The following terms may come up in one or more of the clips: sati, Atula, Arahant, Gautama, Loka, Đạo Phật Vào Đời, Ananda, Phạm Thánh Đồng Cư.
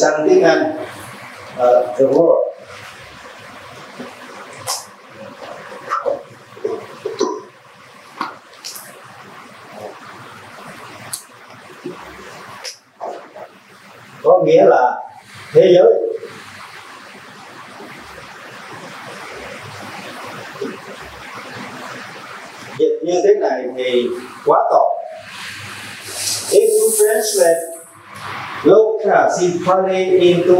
sang tiếng Anh, The World. Có nghĩa là thế giới. Dịch như thế này thì quá tốt. If you translate Loka Symphony into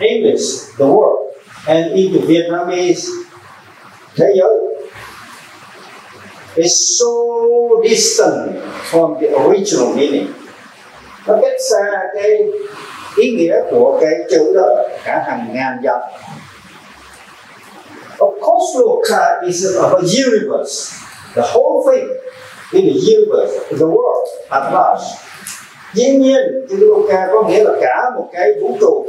English, the world, and into Vietnamese, thế giới, is so distant from the original meaning. Nó cách xa cái ý nghĩa của cái chữ đó cả hàng ngàn dặm. Of course, Loka is of a universe, the whole thing in the universe, the world at large. Dĩ nhiên, chữ Loka có nghĩa là cả một cái vũ trụ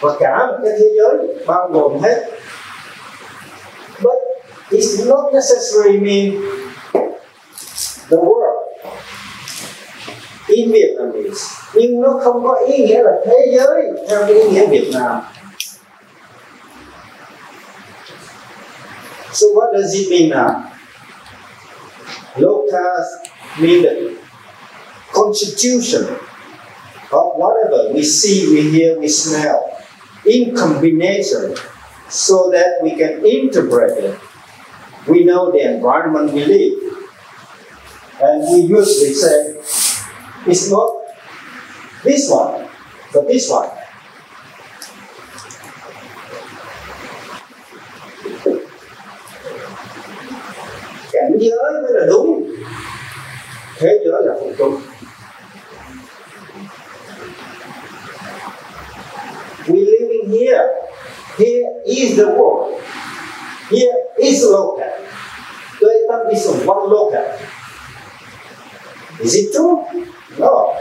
và cả một cái thế giới bao gồm hết. But it not necessarily mean the world in Vietnamese. Nhưng nó không có ý nghĩa là thế giới theo cái ý nghĩa Việt Nam. So what does it mean now? Loka means the constitution of whatever we see, we hear, we smell in combination so that we can interpret it. We know the environment we live. And we usually say, it's not this one, but this one. Cảnh giới mới là đúng, thế giới là không đúng. We living here. Here is the world. Here is Loka. Tôi tâm is one Loka. Is it true? No.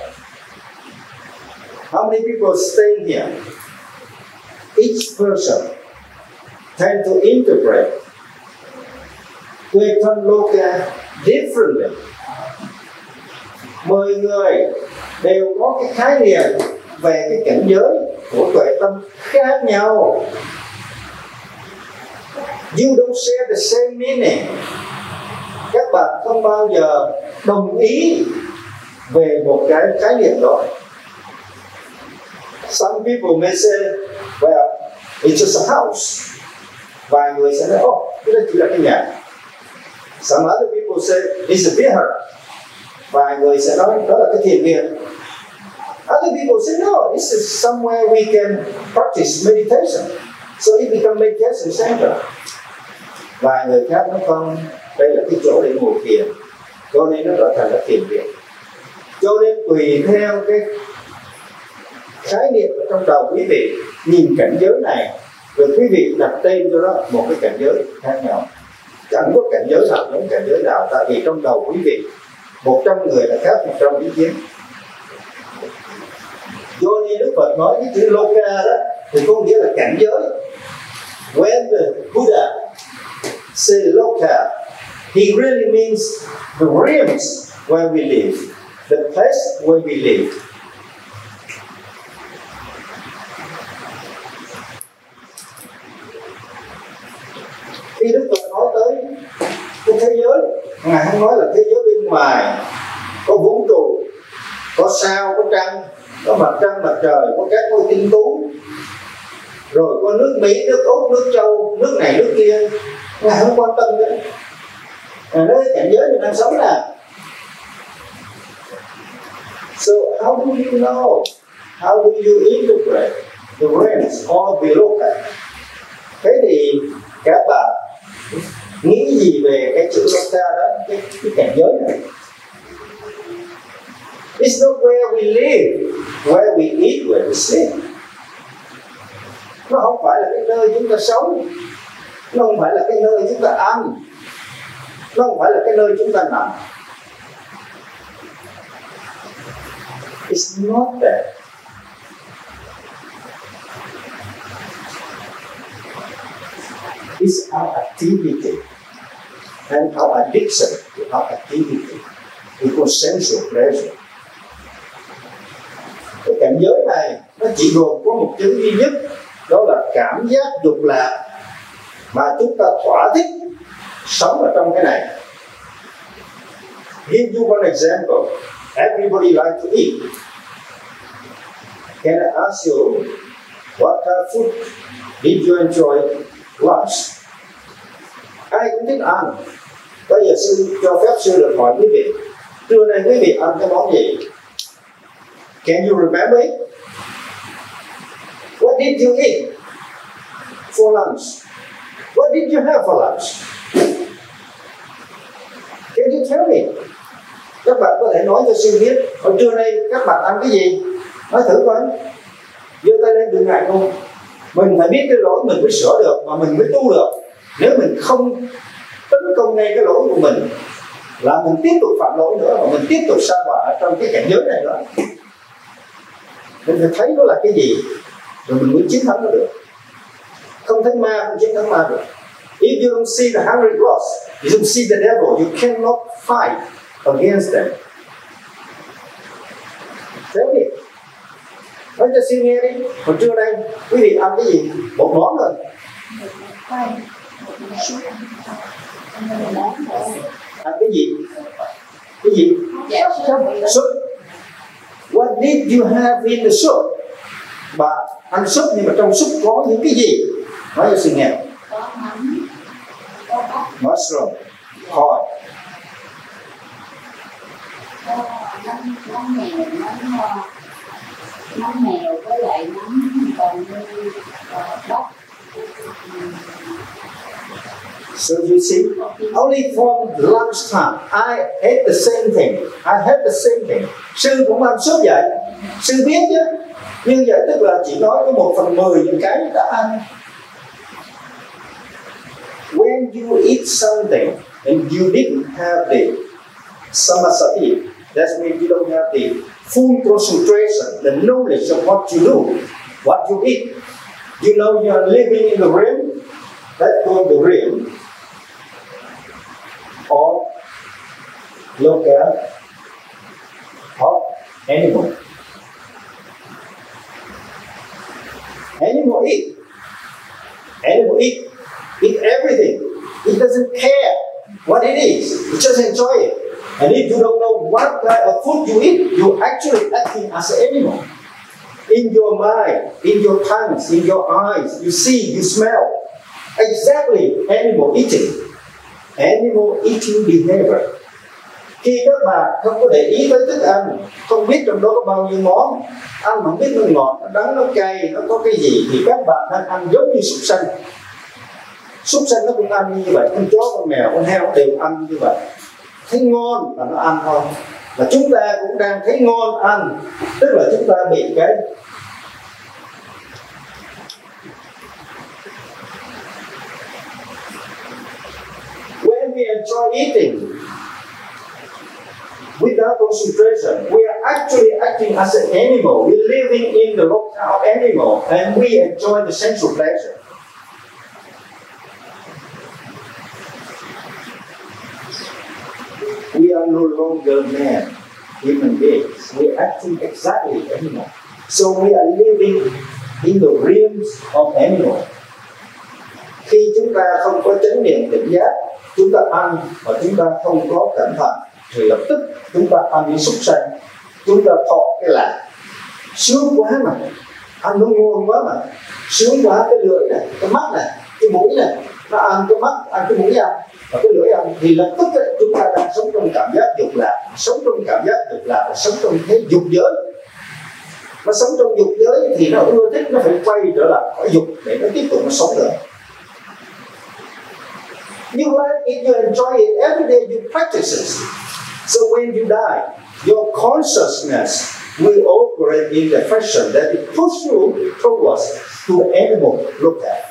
How many people staying here? Each person tend to interpret to Loka differently. Mọi người đều có cái khái niệm về cái cảnh giới của tuệ tâm khác nhau. You don't share the same meaning. Các bạn không bao giờ đồng ý về một cái khái niệm đó. Some people may say, well, it's just a house. Vài người sẽ nói, oh, cái đó chỉ là cái nhà. Some other people say, it's a beer. Vài người sẽ nói đó là cái thiền viện. Other people say no, this is somewhere we can practice meditation, so it becomes meditation center. Vài người khác nói không, đây là cái chỗ để ngồi thiền, cho nên nó trở thành là thiền viện. Cho nên tùy theo cái khái niệm ở trong đầu quý vị nhìn cảnh giới này, rồi quý vị đặt tên cho nó một cái cảnh giới khác nhau. Chẳng có cảnh giới nào giống cảnh giới nào, tại vì trong đầu quý vị 100 người là khác 100 ý kiến. Cho nên Đức Phật nói cái chữ Loka đó thì có nghĩa là cảnh giới. When the Buddha said Loka, he really means the realms where we live, the place where we live. Khi Đức Phật nói tới cái thế giới, Ngài không nói là thế giới bên ngoài có vũ trụ, có sao, có trăng, có mặt trăng mặt trời, có các ngôi tinh tú, rồi có nước Mỹ, nước Úc, nước Châu, nước này nước kia. Ngài không quan tâm nữa. Ngài nói cảnh giới mình đang sống là. So how do you know? How do you interpret the realms of the Loka? Thế thì các bạn nghĩ gì về cái chữ Loka đó, cái cảnh giới này? It's not where we live, where we eat, where we sleep. Nó không phải là cái nơi chúng ta sống, nó không phải là cái nơi chúng ta ăn, nó không phải là cái nơi chúng ta nằm. It's not that. It's our activity and our addiction to our activity, to consensual pleasure. Cái cảnh giới này nó chỉ gồm có một chữ duy nhất, đó là cảm giác dục lạc mà chúng ta thỏa thích sống ở trong cái này. Give you one example. Everybody like to eat. Can I ask you what kind of food did you enjoy last? Ai cũng thích ăn. Bây giờ sư cho phép sư được hỏi quý vị, trưa nay quý vị ăn cái món gì? Can you remember it? What did you eat for lunch? What did you have for lunch? Can you tell me? Các bạn có thể nói cho sư biết hồi trưa nay các bạn ăn cái gì? Nói thử coi. Giơ tay lên đừng ngại không? Mình phải biết cái lỗi mình mới sửa được mà mình mới tu được. Nếu mình không tấn công ngay cái lỗi của mình là mình tiếp tục phạm lỗi nữa, mà mình tiếp tục sa đọa trong cái cảnh giới này nữa. Mình phải thấy nó là cái gì rồi mình mới chiến thắng nó được. Không thấy ma không chiến thắng ma được. If you don't see the hungry ghost, you don't see the devil, you cannot fight against them. Thế đi. Nói cho xin nghe đi. Hồi trưa nay quý vị ăn cái gì? Một món rồi. Ăn cái gì? Cái gì? Súp. What did you have in the soup? Bà ăn súp nhưng mà trong súp có những cái gì? Nói cho xin nghe. Có mắm, có bắp, mushroom, khoai. Nấm mèo với lại nấm còn như bắp. So you see, only from lunch time, I ate the same thing. I had the same thing. Sư cũng ăn súp vậy, sư biết chứ. Nhưng vậy tức là chỉ nói có 1/10 những cái đã ăn. When you eat something and you didn't have the samasati, that means you don't have the full concentration, the knowledge of what you do, what you eat. You know you are living in the realm, that's called the realm of local, of animal. Animal eat. Animal eat. Eat everything. It doesn't care what it is. It just enjoy it. And if you don't know what kind of food you eat, you're actually acting as an animal. In your mind, in your tongues, in your eyes, you see, you smell. Exactly animal eating. Animal eating behavior. Khi các bạn không có để ý tới thức ăn, không biết trong đó có bao nhiêu món, ăn mà không biết nó ngọt, nó đắng, nó cay, nó có cái gì, thì các bạn đang ăn giống như súc sanh. Súc sanh nó cũng ăn như vậy, con chó, con mèo, con heo đều ăn như vậy. Thấy ngon là nó ăn thôi. Và chúng ta cũng đang thấy ngon ăn, tức là chúng ta bị cái when we enjoy eating without concentration, we are actually acting as an animal. We're living in the locale of animal and we enjoy the sensual pleasure. We are no longer man, human beings. We're acting exactly animal. So we are living in the realms of animal. Khi chúng ta không có chánh niệm tỉnh giác, chúng ta ăn và chúng ta không có cẩn thận, thì lập tức chúng ta ăn những súc sanh, chúng ta thọ cái lạc. Sướng quá mà, ăn nó ngon quá mà. Sướng quá cái lưỡi này, cái mắt này, cái mũi này, nó ăn cái mắt, ăn cái mũi ăn và cái lưỡi ăn, thì lập tức ấy, chúng ta đang sống trong cảm giác dục lạc, sống trong cảm giác dục lạc, sống trong cái dục giới. Nó sống trong dục giới thì nó ưa thích, nó phải quay trở lại khỏi dục để nó tiếp tục nó sống được. You like it, you enjoy it, every day you practice it. So when you die, your consciousness will operate in the fashion that it pushes you towards to the animal locale.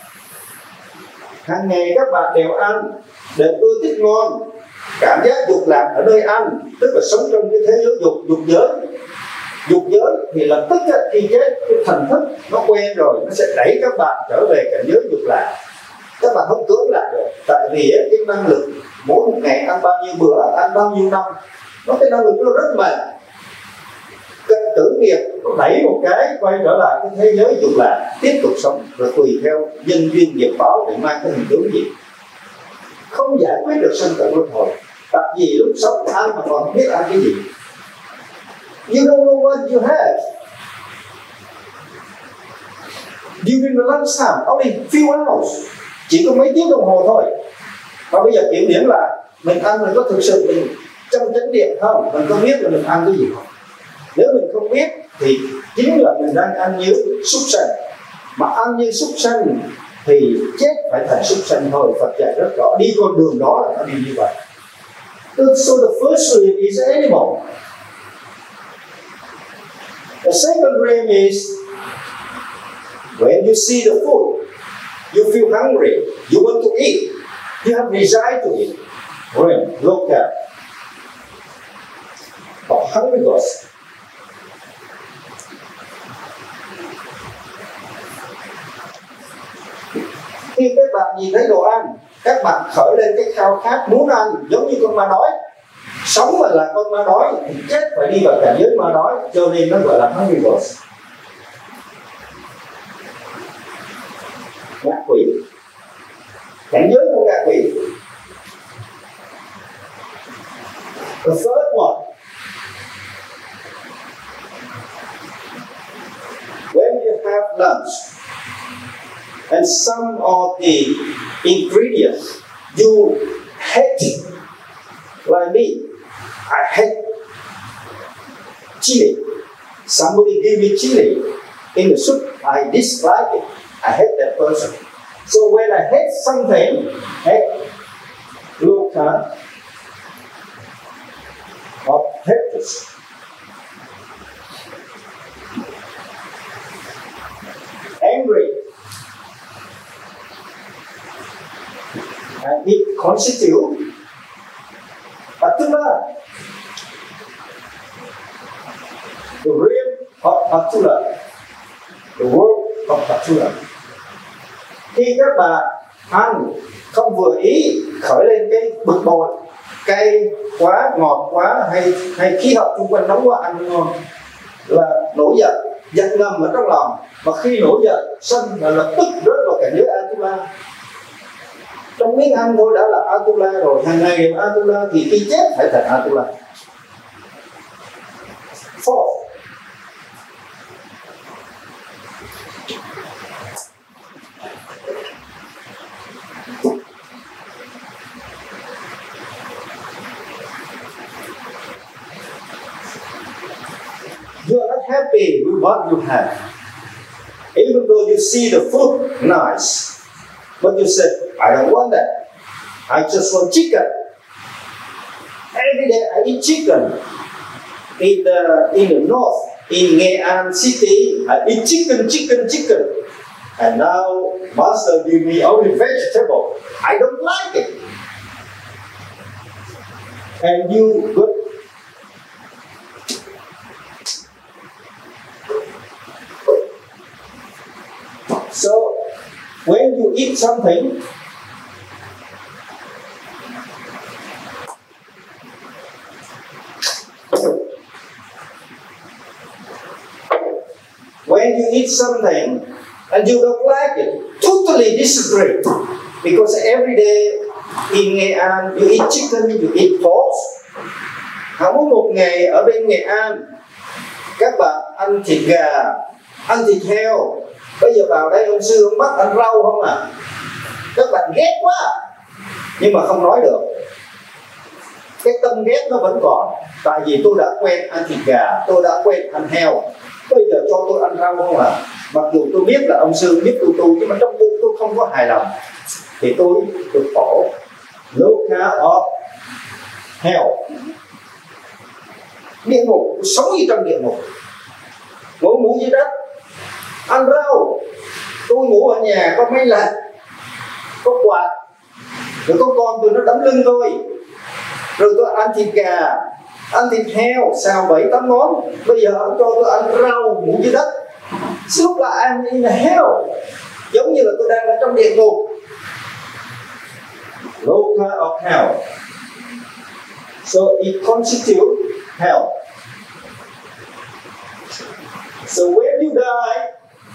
Hàng ngày các bạn đều ăn, đều ưa thích ngon, cảm giác dục lạc ở nơi ăn, tức là sống trong cái thế giới dục giới. Dục giới thì lập tức khi cái thần thức nó quen rồi, nó sẽ đẩy các bạn trở về cảnh giới dục lạc. Các bạn không cưỡng lại được, tại vì cái năng lực mỗi một ngày ăn bao nhiêu bữa, ăn bao nhiêu năm, nó cái năng lực nó rất mạnh. Cân tử nghiệp đẩy một cái quay trở lại cái thế giới dục lạc, tiếp tục sống và tùy theo nhân duyên nghiệp báo để mang cái hình tướng gì. Không giải quyết được sanh tử luân hồi, tại vì lúc sống ăn mà còn biết ăn cái gì. You don't know what you have. During the lunch time, only few hours, chỉ có mấy tiếng đồng hồ thôi. Và bây giờ kiểm điểm là mình ăn mình có thực sự mình trong chánh niệm không? Mình có biết là mình ăn cái gì không? Nếu mình không biết thì chính là mình đang ăn như súc sanh. Mà ăn như súc sanh thì chết phải thành súc sanh thôi. Phật dạy rất rõ, đi con đường đó là nó đi như vậy. So the first realm is animal. The second realm is when you see the food, you feel hungry, you want to eat, you have desire to eat. When look at how hungry was. Khi các bạn nhìn thấy đồ ăn, các bạn khởi lên cái khao khát muốn ăn, giống như con ma đói. Sống mà là con ma đói thì chết phải đi vào cảnh giới ma đói, cho nên nó gọi là hungry ghost, ngạ quỷ. Cảnh giới của ngạ quỷ. The third one, when you have lunch and some of the ingredients you hate, like me, I hate chili. Somebody give me chili in the soup, I dislike it, I hate that person. So when I hate something, hate, look at what happens. Angry. And it constitutes patula, the realm of patula, the world of patula. Khi các bạn ăn không vừa ý, khởi lên cái bực bội, cay quá, ngọt quá, hay khí hậu xung quanh nóng quá, ăn ngon là nổi giận, giận ngầm ở trong lòng. Mà khi nổi giận, sân là lập tức rớt vào cảnh giới atula. Trong miếng ăn thôi đã là atula rồi, hàng ngày là atula, thì khi chết phải thành atula. Fourth, you are not happy with what you have, even though you see the food nice, but you said, I don't want that. I just want chicken. Every day I eat chicken. In the north, in Nghệ An city, I eat chicken. And now, Master give me only vegetable. I don't like it. And you got so. When you eat something, and you don't like it, totally disagree. Because every day in Nghệ An, you eat chicken, you eat pork. Không có một ngày ở bên Nghệ An các bạn ăn thịt gà, ăn thịt heo. Bây giờ vào đây ông sư ông bắt ăn rau không à? Các bạn ghét quá, nhưng mà không nói được. Cái tâm ghét nó vẫn còn. Tại vì tôi đã quen ăn thịt gà, tôi đã quen ăn heo, bây giờ cho tôi ăn rau không à? Mặc dù tôi biết là ông sư biết tôi tu, nhưng mà trong tôi không có hài lòng, thì tôi khổ. Lúc nào ở heo, địa ngục, sống như trong địa ngục, ngủ ngủ dưới đất, ăn rau. Tôi ngủ ở nhà có máy lạnh, có quạt, rồi có con tôi nó đấm lưng tôi, rồi tôi ăn thịt gà, ăn thịt heo, xào 7-8 món. Bây giờ cho tôi ăn rau, ngủ dưới đất. Lúc là ăn in heo, giống như là tôi đang ở trong địa ngục. Loka of hell. So it constitutes hell. So when you die,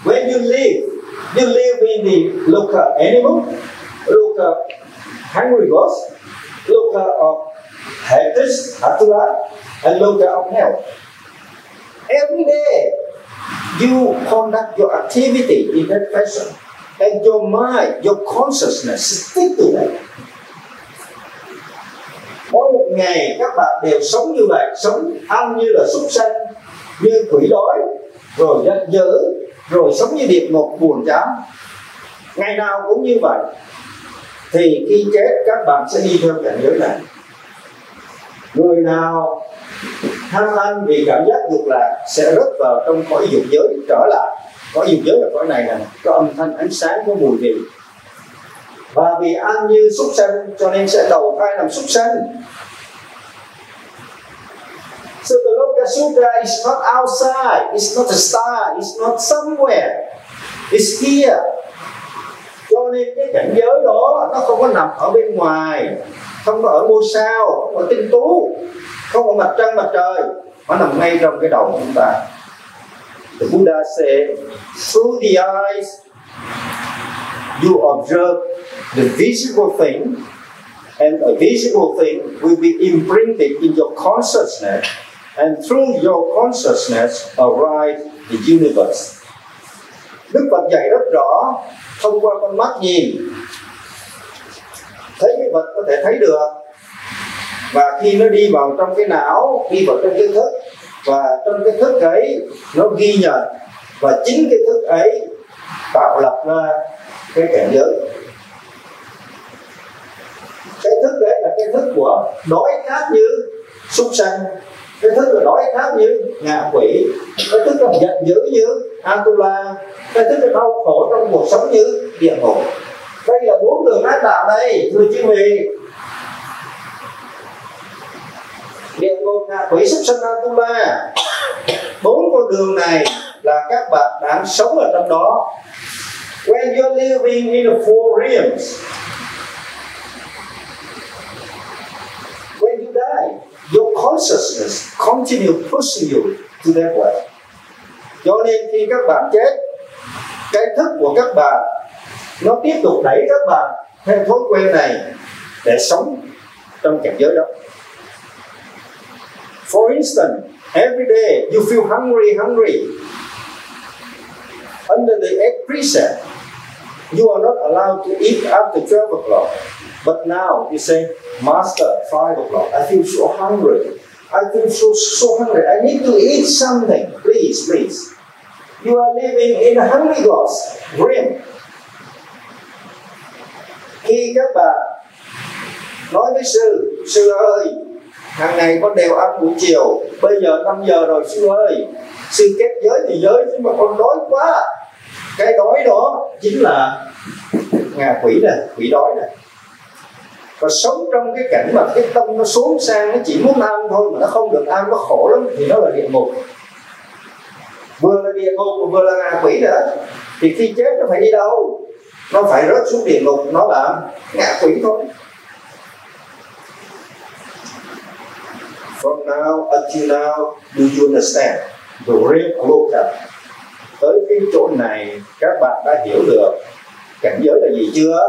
when you live in the local animal, local hungry ghost, local of haters, hatula, and local of hell. Every day, you conduct your activity in that fashion, and your mind, your consciousness stick to that. Mỗi một ngày các bạn đều sống như vậy, sống ăn như là súc sanh, như quỷ đói, rồi giận dữ, rồi sống như địa ngục buồn chán, ngày nào cũng như vậy, thì khi chết các bạn sẽ đi theo cảnh giới này. Người nào tham ăn vì cảm giác dục lạc sẽ rớt vào trong cõi dục giới trở lại. Cõi dục giới là cõi này nè, có âm thanh, ánh sáng, có mùi vị. Và vì ăn như súc sanh cho nên sẽ đầu thai làm súc sanh. So the Loka Sutra is not outside, it's not a star, it's not somewhere, it's here. Cho nên cái cảnh giới đó nó không có nằm ở bên ngoài, không có ở ngôi sao, không có tinh tú, không có mặt trăng mặt trời, nó nằm ngay trong cái đầu của chúng ta. The Buddha said, through the eyes you observe the visible thing, and a visible thing will be imprinted in your consciousness, and through your consciousness arise the universe. Đức Phật dạy rất rõ, thông qua con mắt nhìn, thấy cái vật có thể thấy được, và khi nó đi vào trong cái não, đi vào trong cái thức, và trong cái thức ấy nó ghi nhận, và chính cái thức ấy tạo lập ra cái cảnh giới. Cái thức đấy là cái thức của đói khát như súc sanh, cái thức là đói khát như ngạ quỷ, cái thức là giận dữ như Atula, cái thức là đau khổ trong cuộc sống như địa ngục. Đây là bốn đường ác đạo đây, thưa chư vị. Địa ngục, ngạ quỷ, súc sanh, Atula, bốn con đường này là các bạn đang sống ở trong đó. When you're living in the four realms, when you die, your consciousness continue pushing you to that way. Cho nên khi các bạn chết, cái thức của các bạn nó tiếp tục đẩy các bạn theo thói quen này để sống trong cảnh giới đó. For instance, every day you feel hungry. Under the eighth precept, you are not allowed to eat after 12 o'clock. But now you say, Master, 5 o'clock, I feel so hungry. I feel so hungry. I need to eat something. Please, please. You are living in a hungry God's dream. Khi các bạn nói với sư, sư ơi, hàng ngày con đều ăn buổi chiều, bây giờ 5 giờ rồi sư ơi, sư kết giới thì giới nhưng mà con đói quá. Cái đói đó chính là ngạ quỷ này, quỷ đói này. Và sống trong cái cảnh mà cái tâm nó xuống sang, nó chỉ muốn ăn thôi mà nó không được ăn, nó khổ lắm, thì nó là địa ngục. Vừa là địa ngục, vừa là ngạ quỷ nữa. Thì khi chết nó phải đi đâu? Nó phải rớt xuống địa ngục, nó là ngạ quỷ thôi. From now until now, do you understand? The real local. Tới cái chỗ này các bạn đã hiểu được cảnh giới là gì chưa?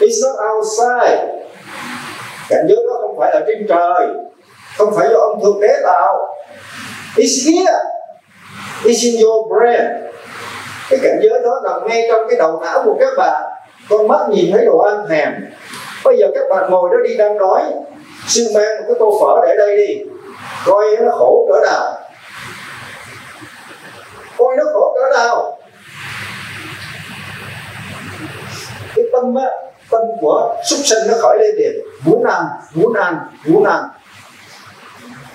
It's not outside. Cảnh giới đó không phải ở trên trời, không phải do ông thượng đế tạo. It's here. It's in your brain. Cái cảnh giới đó nằm ngay trong cái đầu não của các bạn. Con mắt nhìn thấy đồ ăn thèm. Bây giờ các bạn ngồi đó đi đang đói, sư mang một cái tô phở để đây đi, coi nó khổ cỡ nào, coi nó khổ cỡ nào. Cái tâm á, tâm của súc sinh nó khởi lên liền, muốn ăn.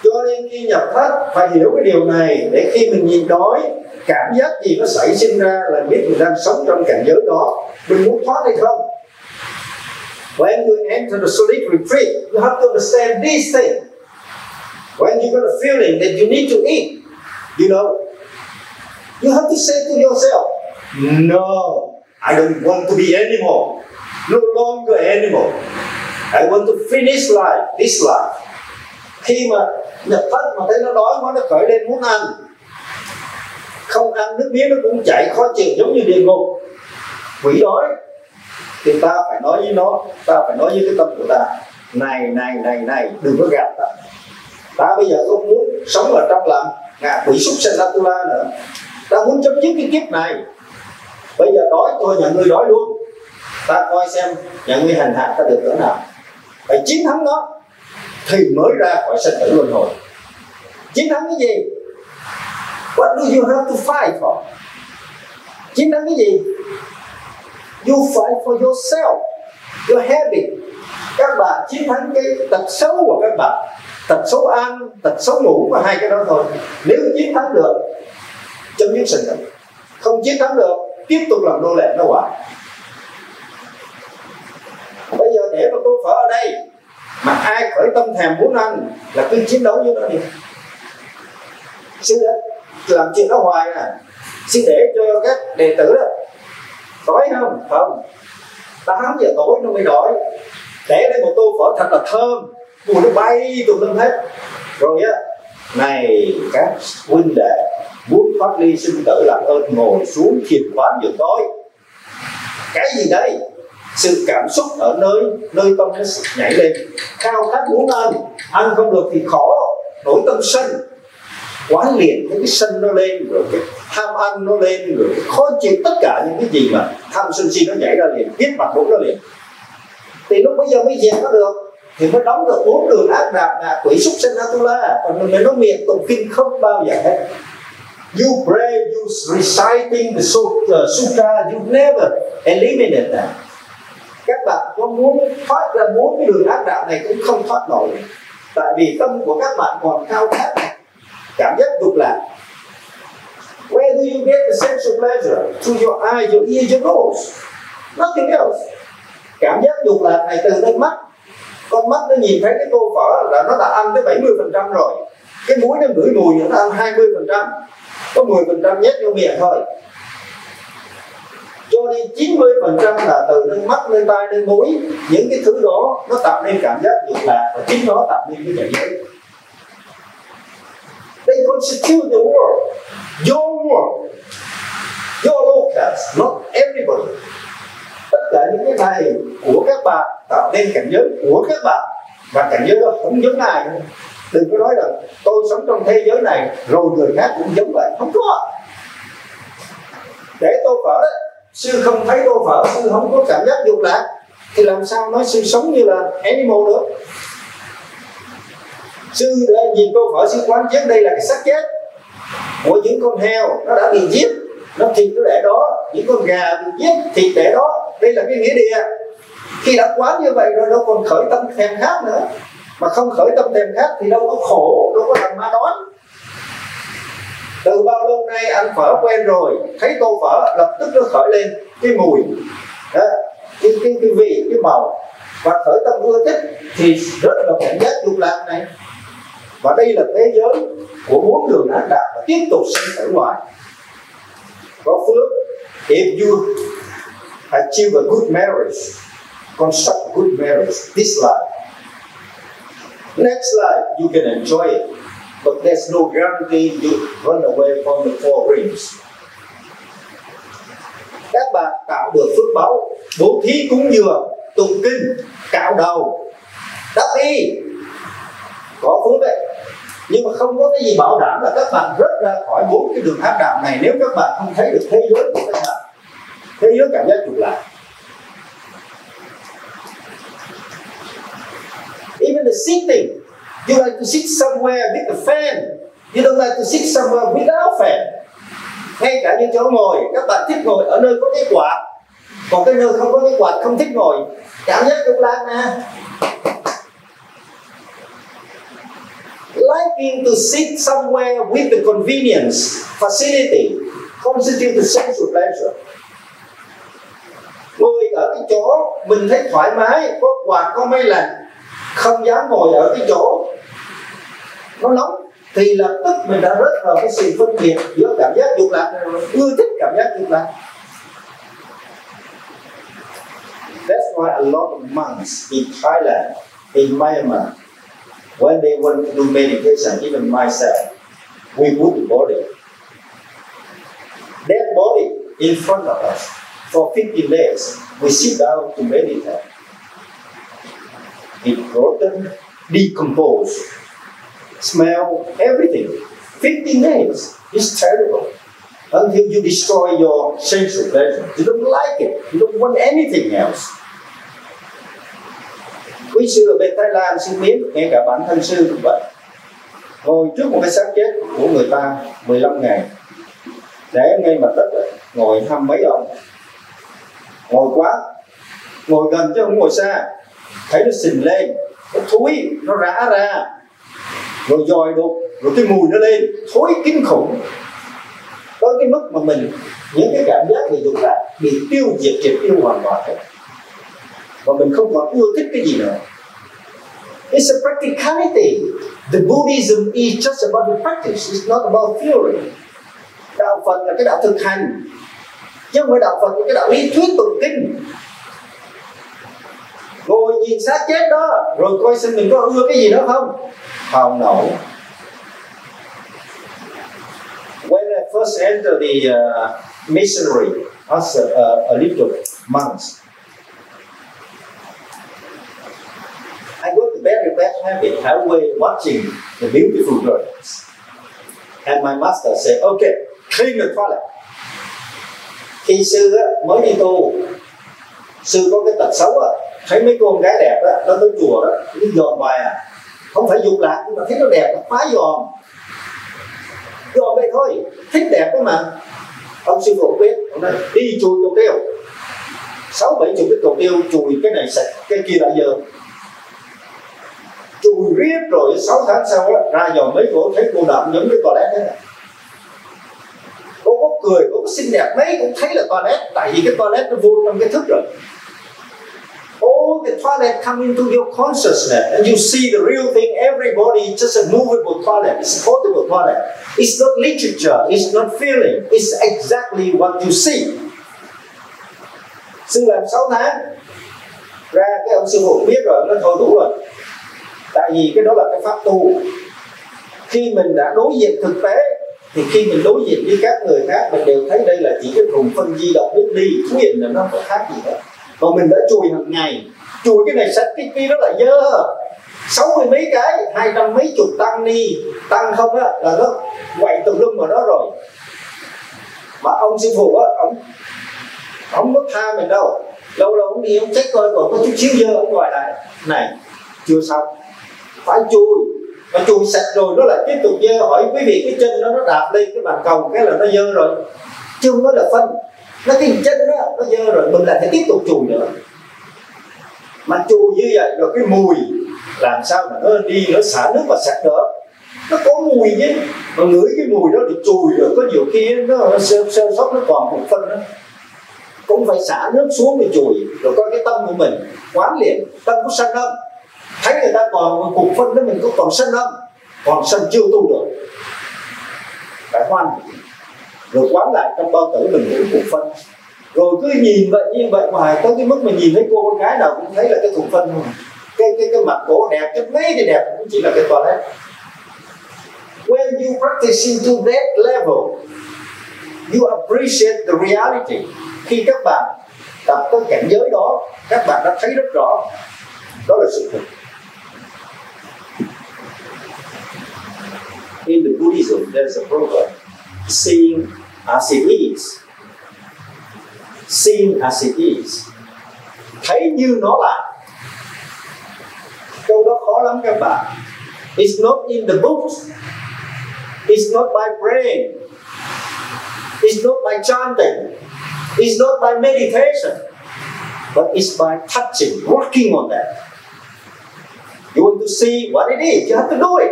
Cho nên khi nhập thất phải hiểu cái điều này, để khi mình nhìn đói, cảm giác gì nó xảy sinh ra là biết mình đang sống trong cảnh giới đó, mình muốn thoát hay không. When you enter the solid retreat, you have to understand this thing. When you got a feeling that you need to eat, you know, you have to say to yourself, no, I don't want to be anymore. No longer anymore. I want to finish life, this life. Khi mà nhập thất mà thấy nó đói quá, nó khởi lên muốn ăn, không ăn nước miếng nó cũng chạy khó chịu giống như địa ngục. Quỷ đói thì ta phải nói với nó, ta phải nói với cái tâm của ta: này, đừng có gạt ta, ta bây giờ không muốn sống ở trong làm ngạ quỷ súc sanh Atula nữa, ta muốn chấm dứt cái kiếp này. Bây giờ đói tôi nhận người đói luôn, ta coi xem nhận người hành hạ ta được cỡ nào. Phải chiến thắng nó thì mới ra khỏi sanh tử luân hồi. Chiến thắng cái gì? What do you have to fight for? Chiến thắng cái gì? You fight for yourself, your habit. Các bạn chiến thắng cái tật xấu của các bạn, tật xấu ăn, tật xấu ngủ, và hai cái đó thôi. Nếu chiến thắng được, chấm dứt sanh tử. Không chiến thắng được, tiếp tục làm nô lệ nó hoài. Bây giờ để mà tôi phở ở đây, mà ai khởi tâm thèm muốn ăn là cứ chiến đấu với nó đi. Sư làm chuyện nó hoài nè, sư để cho các đệ tử đó đói không? Không, 8 giờ tối nó mới đói. Để đây một tô phở thật là thơm, mùi nó bay tùm lum hết. Rồi á, này các huynh đệ muốn thoát ly sinh tử làm ơn ngồi xuống thiền quán giùm tôi. Cái gì đây? Sự cảm xúc ở nơi tâm nó nhảy lên, khao khát muốn ăn không được thì khổ, nổi tâm sân, quá liền những cái sân nó lên, rồi cái tham ăn nó lên, rồi cái khó chịu, tất cả những cái gì mà tham sân si nó nhảy ra liền, biết mặt đúng nó liền. Thì lúc bây giờ mới dẹp nó được, thì mới đóng được 4 đường ác đạo là quỷ súc sanh Atula, còn mình nó miệng tụng kinh không bao giờ hết. You pray, you reciting the sutra, you never eliminate that. Các bạn có muốn thoát ra 4 cái đường ác đạo này cũng không thoát nổi, tại vì tâm của các bạn còn khao khát cảm giác dục lạc. Where do you get the sense of pleasure? Through your eye, your ear, your nose. Nothing else. Cảm giác dục lạc này từ nơi mắt. Con mắt nó nhìn thấy cái tô phở là nó đã ăn tới 70% rồi. Cái mũi nó ngửi mùi nó ăn 20%. Có 10% nhét vô miệng thôi. Cho nên 90% là từ nơi mắt, nơi tai, nơi mũi. Những cái thứ đó nó tạo nên cảm giác dục lạc, và chính nó tạo nên cái cảnh giới. They constitute the world, your locals, not everybody. Tất cả những cái này của các bạn tạo nên cảnh giới của các bạn, và cảnh giới đó không giống ai. Đừng có nói rằng tôi sống trong thế giới này rồi người khác cũng giống vậy, không có. Để tôi phở đấy, sư không thấy tôi phở, sư không có cảm giác dục lạc, thì làm sao nói sư sống như là animal nữa? Sư nhìn tô phở sư quán chết đây là cái xác chết của những con heo, nó đã bị giết, nó thịt nó để đó, những con gà bị giết, thịt để đó. Đây là cái nghĩa địa. Khi đã quán như vậy rồi đâu còn khởi tâm thèm khát nữa. Mà không khởi tâm thèm khát thì đâu có khổ, đâu có làm ma đói. Từ bao lâu nay ăn phở quen rồi, thấy tô phở lập tức nó khởi lên cái mùi đó, cái vị, cái màu, và khởi tâm ưa thích thì rất là cảm giác dục lạc này. Và đây là thế giới của 4 đường ác đạo, và tiếp tục sinh tử ngoài. Có phước, if you achieve a good marriage, construct a good marriage this life, next life you can enjoy it, but there's no guarantee you run away from the 4 rings. Các bạn tạo được phước báo, bố thí cúng dường, tụng kinh, cạo đầu, đắp y, có phước đấy, nhưng mà không có cái gì bảo đảm là các bạn rất ra khỏi 4 cái đường ác đạo này, nếu các bạn không thấy được thế giới của các bạn, thế giới cảm giác dục lạc. Even the sitting, you like to sit somewhere with a fan, you don't like to sit somewhere without fan. Ngay cả những chỗ ngồi, các bạn thích ngồi ở nơi có cái quạt, còn cái nơi không có cái quạt không thích ngồi, cảm giác dục lạc nè. Liking to sit somewhere with the convenience facility constitutes the sense of pleasure. Ngồi ở cái chỗ mình thấy thoải mái, có quạt, có máy lạnh, không dám ngồi ở cái chỗ nó nóng, thì lập tức mình đã rớt vào cái sự phân biệt giữa cảm giác dục lạc này rồi, ưa thích cảm giác dục lạc. That's why a lot of monks in Thailand, in Myanmar, when they want to do meditation, even myself, we would body. in front of us. For 15 days, we sit down to meditate. It rotten, decomposed, smell, everything. 15 days is terrible. Until you destroy your sensual pleasure. You don't like it. You don't want anything else. Quý sư ở bên Thái Lan, sư biết, ngay cả bản thân sư cũng vậy. Ngồi trước một cái xác chết của người ta 15 ngày. Để ngay mặt đất ngồi thăm mấy ông. Ngồi quá, ngồi gần chứ không ngồi xa. Thấy nó sình lên, nó thối, nó rã ra. Rồi dòi đục, rồi cái mùi nó lên, thối kinh khủng. Tới cái mức mà mình, những cái cảm giác bị dục lạc, bị tiêu diệt triệt tiêu hoàn toàn hết. Và mình không còn ưa thích cái gì nữa. It's a practicality. The Buddhism is just about the practice. It's not about theory. Đạo Phật là cái đạo thực hành, chứ không phải đạo Phật là cái đạo lý thuyết tụng kinh. Ngồi nhìn xác chết đó, rồi coi xem mình có ưa cái gì đó không? Không nổi. When I first entered the missionary as a little monk, I got the very bad habit. I was watching the beautiful girls, and my master said, "Okay, clean the toilet." Khi sư mới đi tu, sư có cái tật xấu, thấy mấy cô gái đẹp đó, nó tới chùa đó, nó dòm hoài à, không phải dục lạc nhưng mà thấy nó đẹp, nó phá dòm. Dòm đây thôi, thích đẹp đó mà. Ông sư phụ biết, ông nói đi chùi cầu tiêu, 60-70 cái cầu tiêu, chùi cái này sạch, cái kia lại dơ. Chùi riết rồi 6 tháng sau đó, ra dòm mấy cô thấy cô đậm những cái toilet thế này. Cô có cười, cô có xinh đẹp mấy cũng thấy là toilet, tại vì cái toilet nó vô trong cái thức rồi. All the toilet come into your consciousness and you see the real thing. Everybody is just a movable toilet. It's a portable toilet. It's not literature. It's not feeling. It's exactly what you see. Sư làm 6 tháng ra cái ông sư phụ biết rồi, nó thôi đủ rồi. Tại vì cái đó là cái pháp tu. Khi mình đã đối diện thực tế thì khi mình đối diện với các người khác, mình đều thấy đây là chỉ cái thùng phân di động biết đi, chứ nhìn là nó không khác gì hết. Mà mình đã chùi hàng ngày, chùi cái này sạch cái kia đó là dơ. 60 mấy cái, 200 mấy chục tăng ni, tăng không á, là nó quậy tùm lum vào đó rồi. Mà ông sư phụ á, ông có tha mình đâu. Lâu lâu ông đi, ông check coi còn có chút xíu dơ, ông gọi lại, này, chưa xong, phải chùi. Mà chùi sạch rồi nó lại tiếp tục dơ. Hỏi quý vị cái chân nó đạp lên cái bàn cầu cái là nó dơ rồi, chứ không nói là phân. Nó cái chân đó, nó dơ rồi, mình lại phải tiếp tục chùi nữa. Mà chùi như vậy rồi cái mùi, làm sao mà nó đi, nó xả nước và sạch được. Nó có mùi chứ, mà ngửi cái mùi đó thì chùi rồi, có nhiều kia nó sơ sót, nó còn một phân đó. Cũng phải xả nước xuống để chùi, rồi coi cái tâm của mình, quán liền, tâm có sân không? Thấy người ta còn cục phân đó mình có còn sân không? Còn sân chưa tu được. Phải hoan. Rồi quán lại trong bao tử mình cũng thùng phân. Rồi cứ nhìn vậy như vậy hoài, tới cái mức mà nhìn thấy cô con gái nào cũng thấy là cái thùng phân thôi. Cái mặt cổ đẹp, cái mấy thì đẹp cũng chỉ là cái toilet. When you practice to that level, you appreciate the reality. Khi các bạn tập tới cảnh giới đó, các bạn đã thấy rất rõ. Đó là sự thực. In the Buddhism, there's a proverb. Seeing as it is. Seeing as it is. Thấy như nó là. Câu đó khó lắm các bạn. It's not in the books. It's not by praying. It's not by chanting. It's not by meditation. But it's by touching, working on that. You want to see what it is, you have to do it.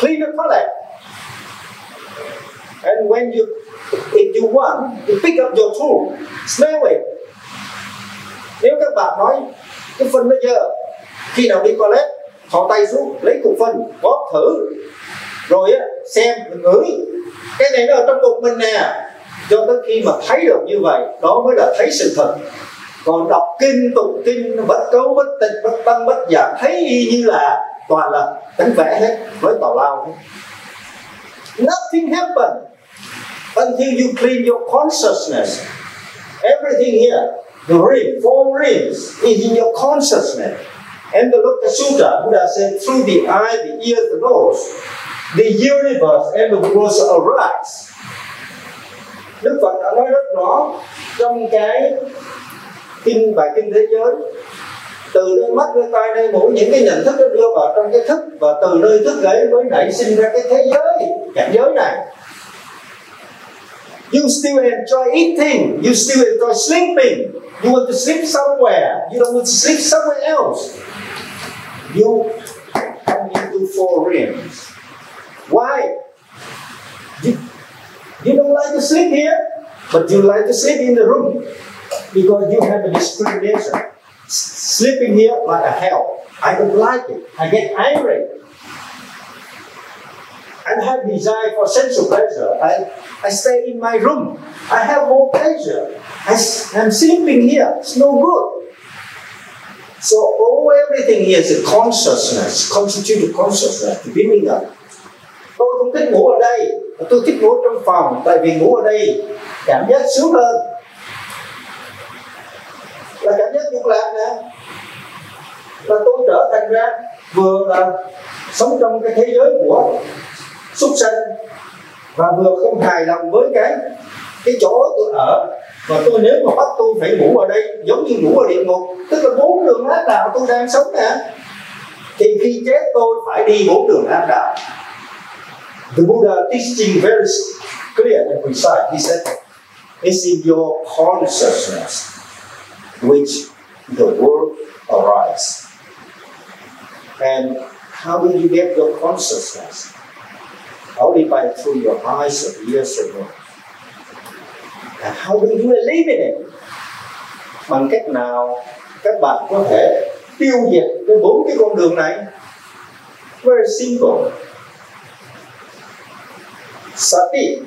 Clean the toilet. And when you, if you want, you pick up your tool, smell it. Nếu các bạn nói cái phân nó dơ, khi nào đi toilet, thò tay xuống lấy cục phân, bóp thử, rồi á xem ngửi, cái này nó ở trong cục mình nè. Cho tới khi mà thấy được như vậy, đó mới là thấy sự thật. Còn đọc kinh tụng kinh, bất cấu bất tịch, bất tăng bất giảm, thấy y như là toàn là đánh vẽ hết, nói tào lao hết. Nothing happened. until you bring your consciousness. Everything here, the rim, four rings, is in your consciousness. And the Loka Sutra, Buddha said, through the eye, the ear, the nose, the universe and the world arise. Đức Phật đã nói rất rõ trong cái kinh bài kinh thế giới, từ đôi mắt, đôi tai, đôi mũi, những cái nhận thức nó đưa vào trong cái thức, và từ nơi thức ấy mới nảy sinh ra cái thế giới, cảnh giới này. You still enjoy eating, you still enjoy sleeping. You want to sleep somewhere, you don't want to sleep somewhere else. You come into four realms. Why? You don't like to sleep here, but you like to sleep in the room because you have a discrimination. Sleeping here like a hell. I don't like it. I get angry. I have desire for sensual pleasure. I stay in my room. I have more pleasure. I'm sleeping here. It's no good. So all everything here is a consciousness, constituted consciousness, the beaming up. Tôi không thích ngủ ở đây, tôi thích ngủ trong phòng, tại vì ngủ ở đây cảm giác sướng hơn. Là cảm giác dục lạc nè, là tôi trở thành ra vừa là sống trong cái thế giới của súc sanh, và vừa không hài lòng với cái chỗ tôi ở, và tôi nếu mà bắt tôi phải ngủ ở đây giống như ngủ ở địa ngục, tức là 4 đường ác đạo tôi đang sống nè, thì khi chết tôi phải đi 4 đường ác đạo. The Buddha teaching very clear and precise. He said, "It's in your consciousness which the world arises." And how do you get your consciousness? Only by through your eyes and ears and nose. And how do you eliminate it? Bằng cách nào các bạn có thể tiêu diệt cái 4 cái con đường này? Very simple. Sati,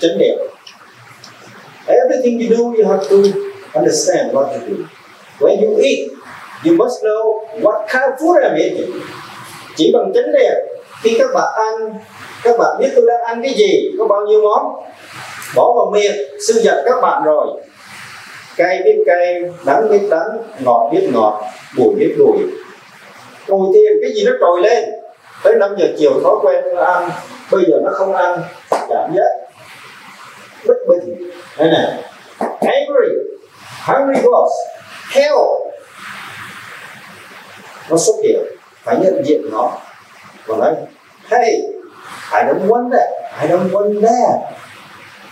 chánh niệm. Everything you do, you have to understand what to do. When you eat, you must know what kind of food I'm eating. Chỉ bằng chánh niệm, khi các bạn ăn, các bạn biết tôi đang ăn cái gì, có bao nhiêu món, bỏ vào miệng. Sư dạy các bạn rồi, cay biết cay, đắng biết đắng, ngọt biết ngọt, bùi biết bùi. Ngồi thiền cái gì nó trồi lên. Tới 5 giờ chiều thói quen nó ăn, bây giờ nó không ăn, cảm giác bất bình. Đây nè, angry, hungry ghost, hell. Nó xuất hiện, phải nhận diện nó và nói, hey, I don't want that, I don't want that.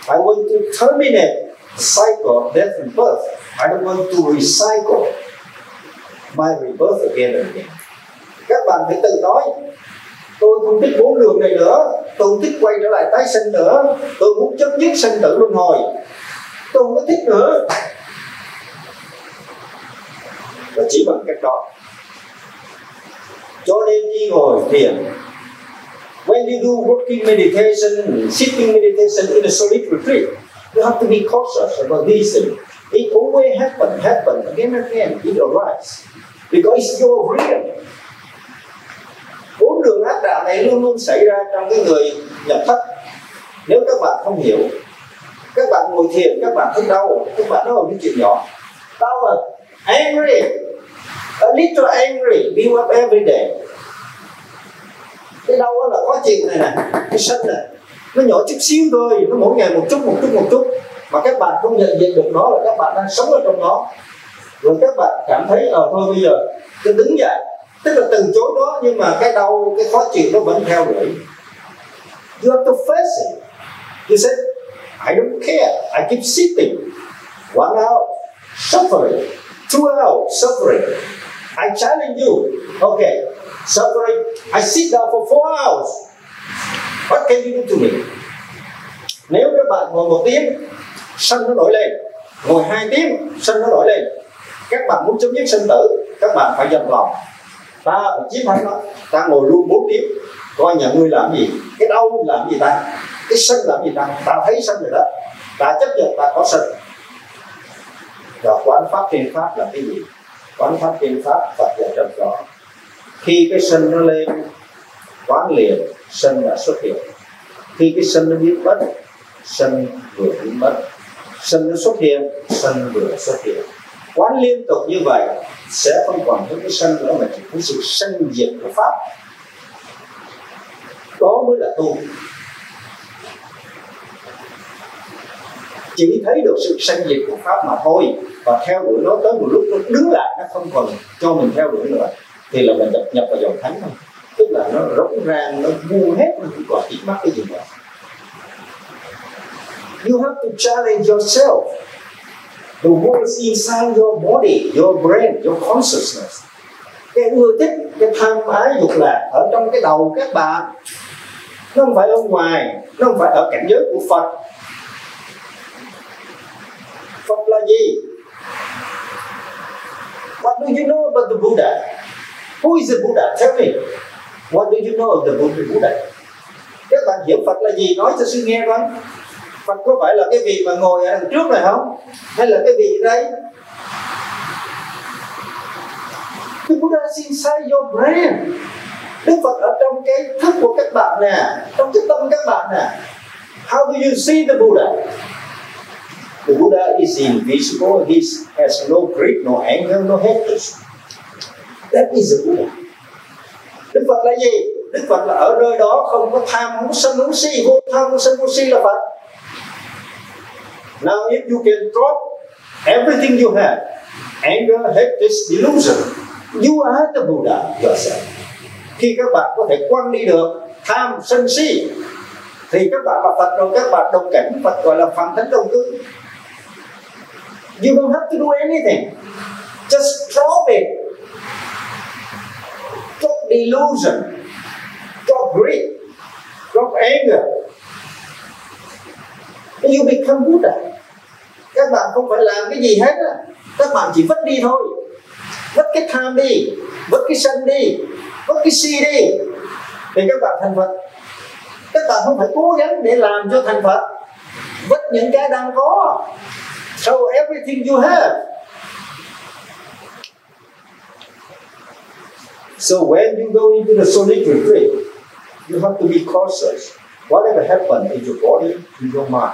I want to terminate the cycle of death and birth. I don't want to recycle my rebirth again and again. Các bạn phải tự nói, tôi không thích 4 đường này nữa, tôi không thích quay trở lại tái sinh nữa, tôi muốn chấm dứt sinh tử luân hồi, tôi không có thích nữa. Và chỉ bằng cách đó. Cho nên đi ngồi thiền, when you do walking meditation, sitting meditation in a solid retreat, you have to be cautious about these things. It always happen again and again, it arises because it's your real. 4 đường ác đạo này luôn luôn xảy ra trong cái người nhập thất. Nếu các bạn không hiểu, các bạn ngồi thiền, các bạn thấy đau, các bạn nói những chuyện nhỏ. Đau à? Angry, a little angry, build up every day. Cái đau đó là có chuyện này nè, cái sân này, nó nhỏ chút xíu thôi, nó mỗi ngày một chút, mà các bạn không nhận diện được nó là các bạn đang sống ở trong nó. Rồi các bạn cảm thấy thôi bây giờ tôi đứng dậy, tức là từ chối đó, nhưng mà cái đau, cái khó chịu nó vẫn theo đuổi. You have to face it. You say, I don't care. I keep sitting. 1 hour suffering. 2 hours suffering. I challenge you. Okay, suffering. I sit down for 4 hours. What can you do to me? Nếu các bạn ngồi 1 tiếng, sân nó nổi lên. Ngồi 2 tiếng, sân nó nổi lên. Các bạn muốn chấm dứt sinh tử, các bạn phải dằn lòng. Ta phải chiếm thắng nó, ta ngồi luôn 4 tiếng, coi nhà ngươi làm gì, cái đau làm gì ta, cái sân làm gì ta, ta thấy sân rồi đó, ta chấp nhận ta có sân. Và quán pháp trên pháp là cái gì? Quán pháp trên pháp Phật dạy rất rõ. Khi cái sân nó lên, quán liền, sân đã xuất hiện. Khi cái sân nó biến mất, sân vừa biến mất, sân nó xuất hiện, sân vừa xuất hiện. Quán liên tục như vậy sẽ không còn những cái sân nữa, mà chỉ có sự sân diệt của pháp. Đó mới là tu. Chỉ thấy được sự sanh diệt của pháp mà thôi, và theo đuổi nó tới một lúc nó đứng lại, nó không còn cho mình theo đuổi nữa, thì là mình nhập vào dòng thánh thôi. Tức là nó rỗng ràng, nó buông hết, nó không còn ít mắc cái gì nữa. You have to challenge yourself. The world is inside your body, your brain, your consciousness. Cái ưa thích, cái tham ái dục lạc ở trong cái đầu các bạn, nó không phải ở ngoài, nó không phải ở cảnh giới của Phật. Phật là gì? What do you know about the Buddha? Who is the Buddha? Tell me. What do you know of the Buddha? Các bạn hiểu Phật là gì? Nói cho sư nghe coi. Phật có phải là cái vị mà ngồi ở đằng trước này không? Hay là cái vị đây? The Buddha is inside your brain. Đức Phật ở trong cái thức của các bạn nè, trong cái tâm các bạn nè. How do you see the Buddha? The Buddha is invisible. He has no greed, no anger, no hatred. That is the Buddha. Đức Phật là gì? Đức Phật là ở nơi đó không có tham, không có sân, không si. Vô tham, vô sân, vô si là Phật. Now if you can drop everything you have, anger, hatred, delusion, you are the Buddha yourself. Khi các bạn có thể quăng đi được tham, sân, si, thì các bạn là Phật rồi. Các bạn đồng cảnh Phật gọi là Phạm Thánh Đồng Cư. You don't have to do anything. Just drop it. Drop delusion. Drop greed. Drop anger. And you become Buddha. Các bạn không phải làm cái gì hết á. Các bạn chỉ vứt đi thôi. Vứt cái tham đi, vứt cái sân đi, vứt cái si đi, thì các bạn thành Phật. Các bạn không phải cố gắng để làm cho thành Phật. Vứt những cái đang có. So everything you have. So when you go into the solid retreat, you have to be cautious. Whatever happens in your body, in your mind.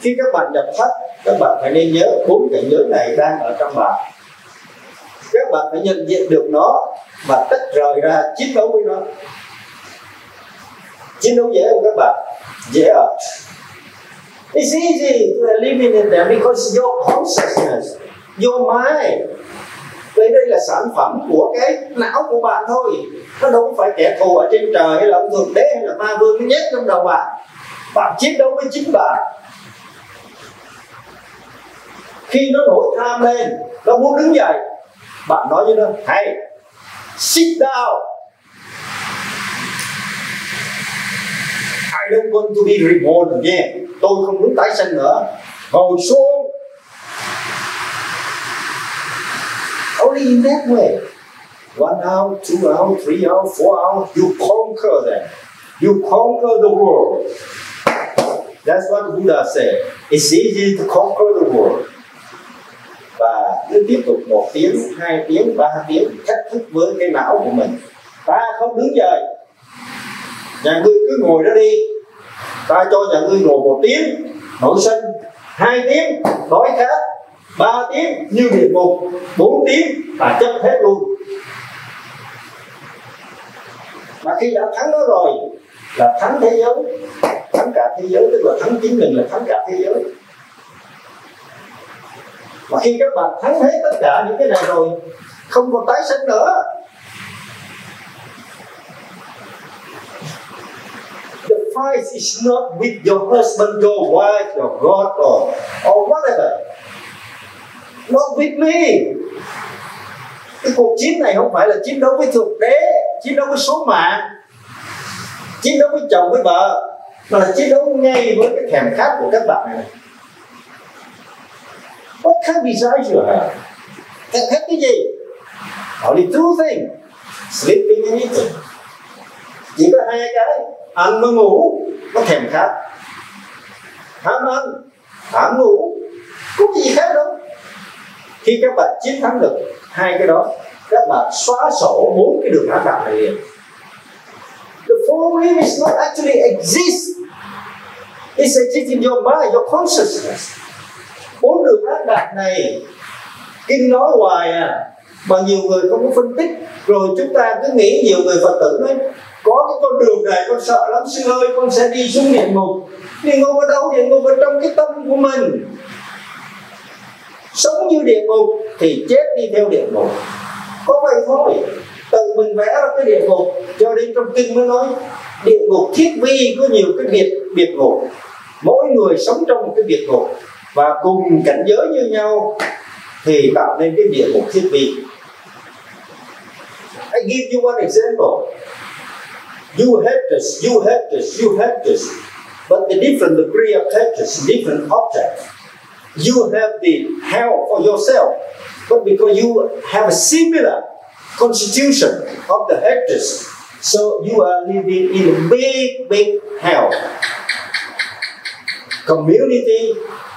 Khi các bạn nhập thất, các bạn phải nên nhớ bốn cảnh giới này đang ở trong bạn. Các bạn phải nhận diện được nó và tách rời ra chiến đấu với nó. Chiến đấu dễ không các bạn? Dễ ạ. It's easy to eliminate them because your consciousness, your mind. Đây là sản phẩm của cái não của bạn thôi. Nó đâu phải kẻ thù ở trên trời hay là ông thượng đế hay là ma vương nó nhét trong đầu bạn. Bạn chiến đấu với chính bạn. Khi nó nổi tham lên, nó muốn đứng dậy, bạn nói với nó, hey, sit down. I don't want to be reborn again. Tôi không muốn tái sinh nữa. Ngồi xuống. Only in that way. 1 hour, 2 hour, 3 hour, 4 hour, you conquer them. You conquer the world. That's what Buddha said. It's easy to conquer the world. Và cứ tiếp tục 1 tiếng, 2 tiếng, 3 tiếng thách thức với cái não của mình. Ta không đứng dậy. Nhà ngươi cứ ngồi đó đi. Ta cho nhà ngươi ngồi 1 tiếng, nổi sân, 2 tiếng, đói khát, 3 tiếng, như địa ngục, 4 tiếng, ta chấp hết luôn. Mà khi đã thắng nó rồi, là thắng thế giới, thắng cả thế giới, tức là thắng chính mình, là thắng cả thế giới. Mà khi các bạn thắng hết tất cả những cái này rồi, không còn tái sinh nữa. The fight is not with your husband, your wife, your God, or whatever. Not with me. Cái cuộc chiến này không phải là chiến đấu với thượng đế, chiến đấu với số mạng, chiến đấu với chồng với vợ, mà là chiến đấu ngay với cái thèm khát của các bạn này. What can be desire? Thèm khát cái gì? Only 2 things. Sleeping and eating. Chỉ có 2 cái. Ăn và ngủ. Có thèm khát. Ham ăn, ham ngủ. Có cái gì khác đâu. Khi các bạn chiến thắng được 2 cái đó, các bạn xóa sổ 4 cái đường ác đạo này liền. The four realms is not actually exist. It's a trick in your mind, your consciousness. Bốn đường ác đạt này Kinh nói hoài à, mà nhiều người không có phân tích. Rồi chúng ta cứ nghĩ nhiều người Phật tử nói có cái con đường này con sợ lắm sư ơi, con sẽ đi xuống địa ngục. Địa ngục ở đâu? Địa ngục ở trong cái tâm của mình. Sống như địa ngục thì chết đi theo địa ngục. Có vậy thôi, tự mình vẽ ra cái địa ngục. Cho đến trong kinh mới nói địa ngục thiết vi có nhiều cái biệt ngục. Mỗi người sống trong một cái biệt ngục và cùng cảnh giới như nhau thì tạo nên cái địa ngục thiết vi. I give you one example. You hate this, you hate this, you hate this. But the different degree of hatred, different object. You have the hell for yourself. But because you have a similar constitution of the hatred, so you are living in a big, big hell. Community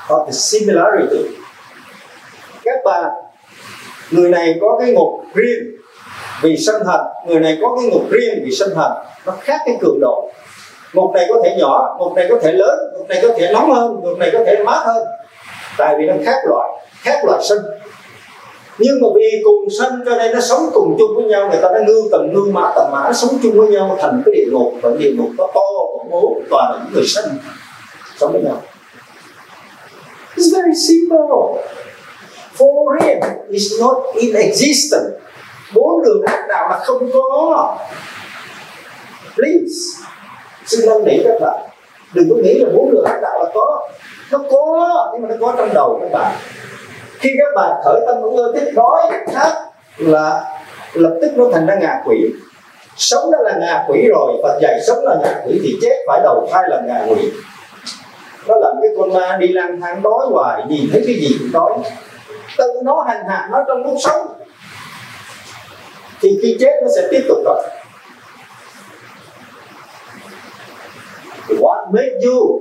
of the similarity. Các bạn, người này có cái ngục riêng vì sân hận, người này có cái ngục riêng vì sân hận. Nó khác cái cường độ. Ngục này có thể nhỏ, ngục này có thể lớn, ngục này có thể nóng hơn, ngục này có thể mát hơn. Tại vì nó khác loại sân. Nhưng mà vì cùng sân cho nên nó sống cùng chung với nhau. Người ta đã ngư tầm ngư, mã tầm mã, sống chung với nhau thành cái địa ngục. Và địa ngục nó to, khủng bố, toàn là những người sân sống với nhau. It's very simple. For him is not in existence. Bốn đường ác đạo là không có. Please, xin năn nỉ các bạn, đừng có nghĩ là bốn đường ác đạo là có. Nó có, nhưng mà nó có trong đầu các bạn. Khi các bạn khởi tâm ưa thích đói khát là lập tức nó thành ra ngạ quỷ. Sống đã là ngạ quỷ rồi, Phật dạy sống là ngạ quỷ thì chết phải đầu thai là ngạ quỷ. Nó làm cái con ma đi lang thang đói hoài, nhìn thấy cái gì cũng đói. Tự nó hành hạ nó trong lúc sống thì khi chết nó sẽ tiếp tục rồi. What made you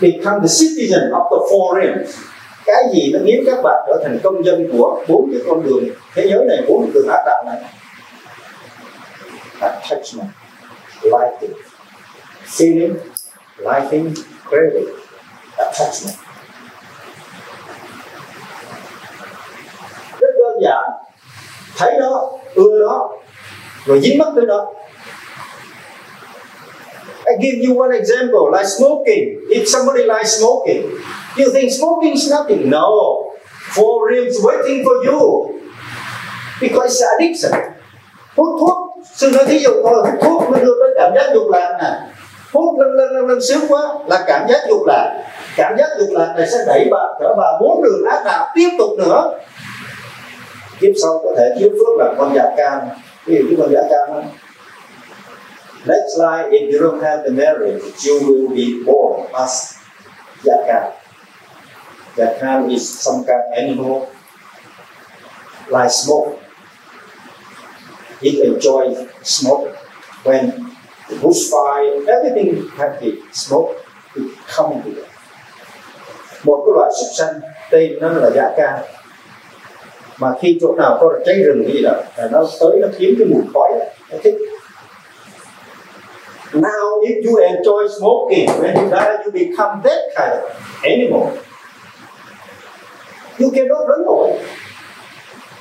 become the citizen of the four realms? Cái gì nó biến các bạn trở thành công dân của bốn cái con đường thế giới này, bốn đường ác đạo này? Attachment, liking, feeling, liking, craving, attachment. Rất đơn giản, thấy nó, ưa nó, rồi dính mắc tới nó. I give you one example, like smoking. If somebody likes smoking, you think smoking is nothing. No, four realms waiting for you because it's addiction. Hút thuốc, xin nói thí dụ thôi, hút thuốc mới đưa đến cảm giác dục lạc nè. Hút lên sướng quá là cảm giác dục lạc. Cảm giác dục lạc này sẽ đẩy bạn trở vào bốn đường ác đạo tiếp tục nữa. Kiếp sau có thể thiếu phước là con dạ cam, ví dụ như con dạ cam đó. Next life, if you don't have the marriage, you will be born as Yakan. Yakan is some kind of animal, like smoke. It enjoys smoke. When the bushfire, everything happy, smoke, it comes to it. Một cái loại súc sanh, tên nó là Yakan. Mà khi chỗ nào có cháy rừng gì đó, nó tới nó kiếm cái mùi khói, nó thích. Now, if you enjoy smoking, when you die, you become that kind of animal. You cannot run away.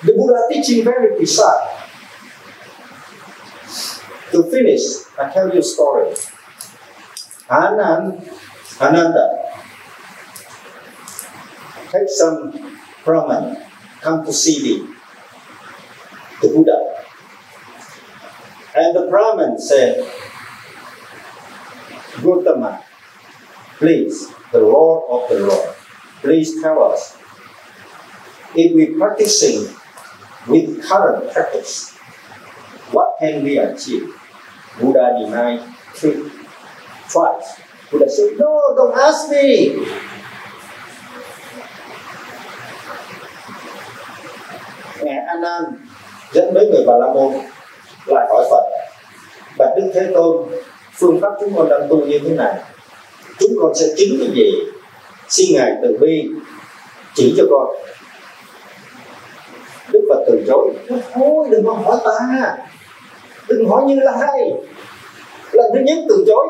The Buddha teaching very precise. To finish, I tell you a story. Ananda take some Brahman, come to see the Buddha. And the Brahman said, Gautama, please, the Lord of the Lord, please tell us if we practicing with current practice, what can we achieve? Buddha denied twice. Buddha said, no, don't ask me. Ngài Anand dẫn mấy người Bà La Môn lại hỏi Phật, bạch Đức Thế Tôn, phương pháp chúng con đang tu như thế này, chúng con sẽ chứng cái gì? Xin Ngài từ bi chỉ cho con. Đức Phật từ chối. Thôi đừng có hỏi ta, đừng hỏi Như Lai. Lần thứ nhất từ chối,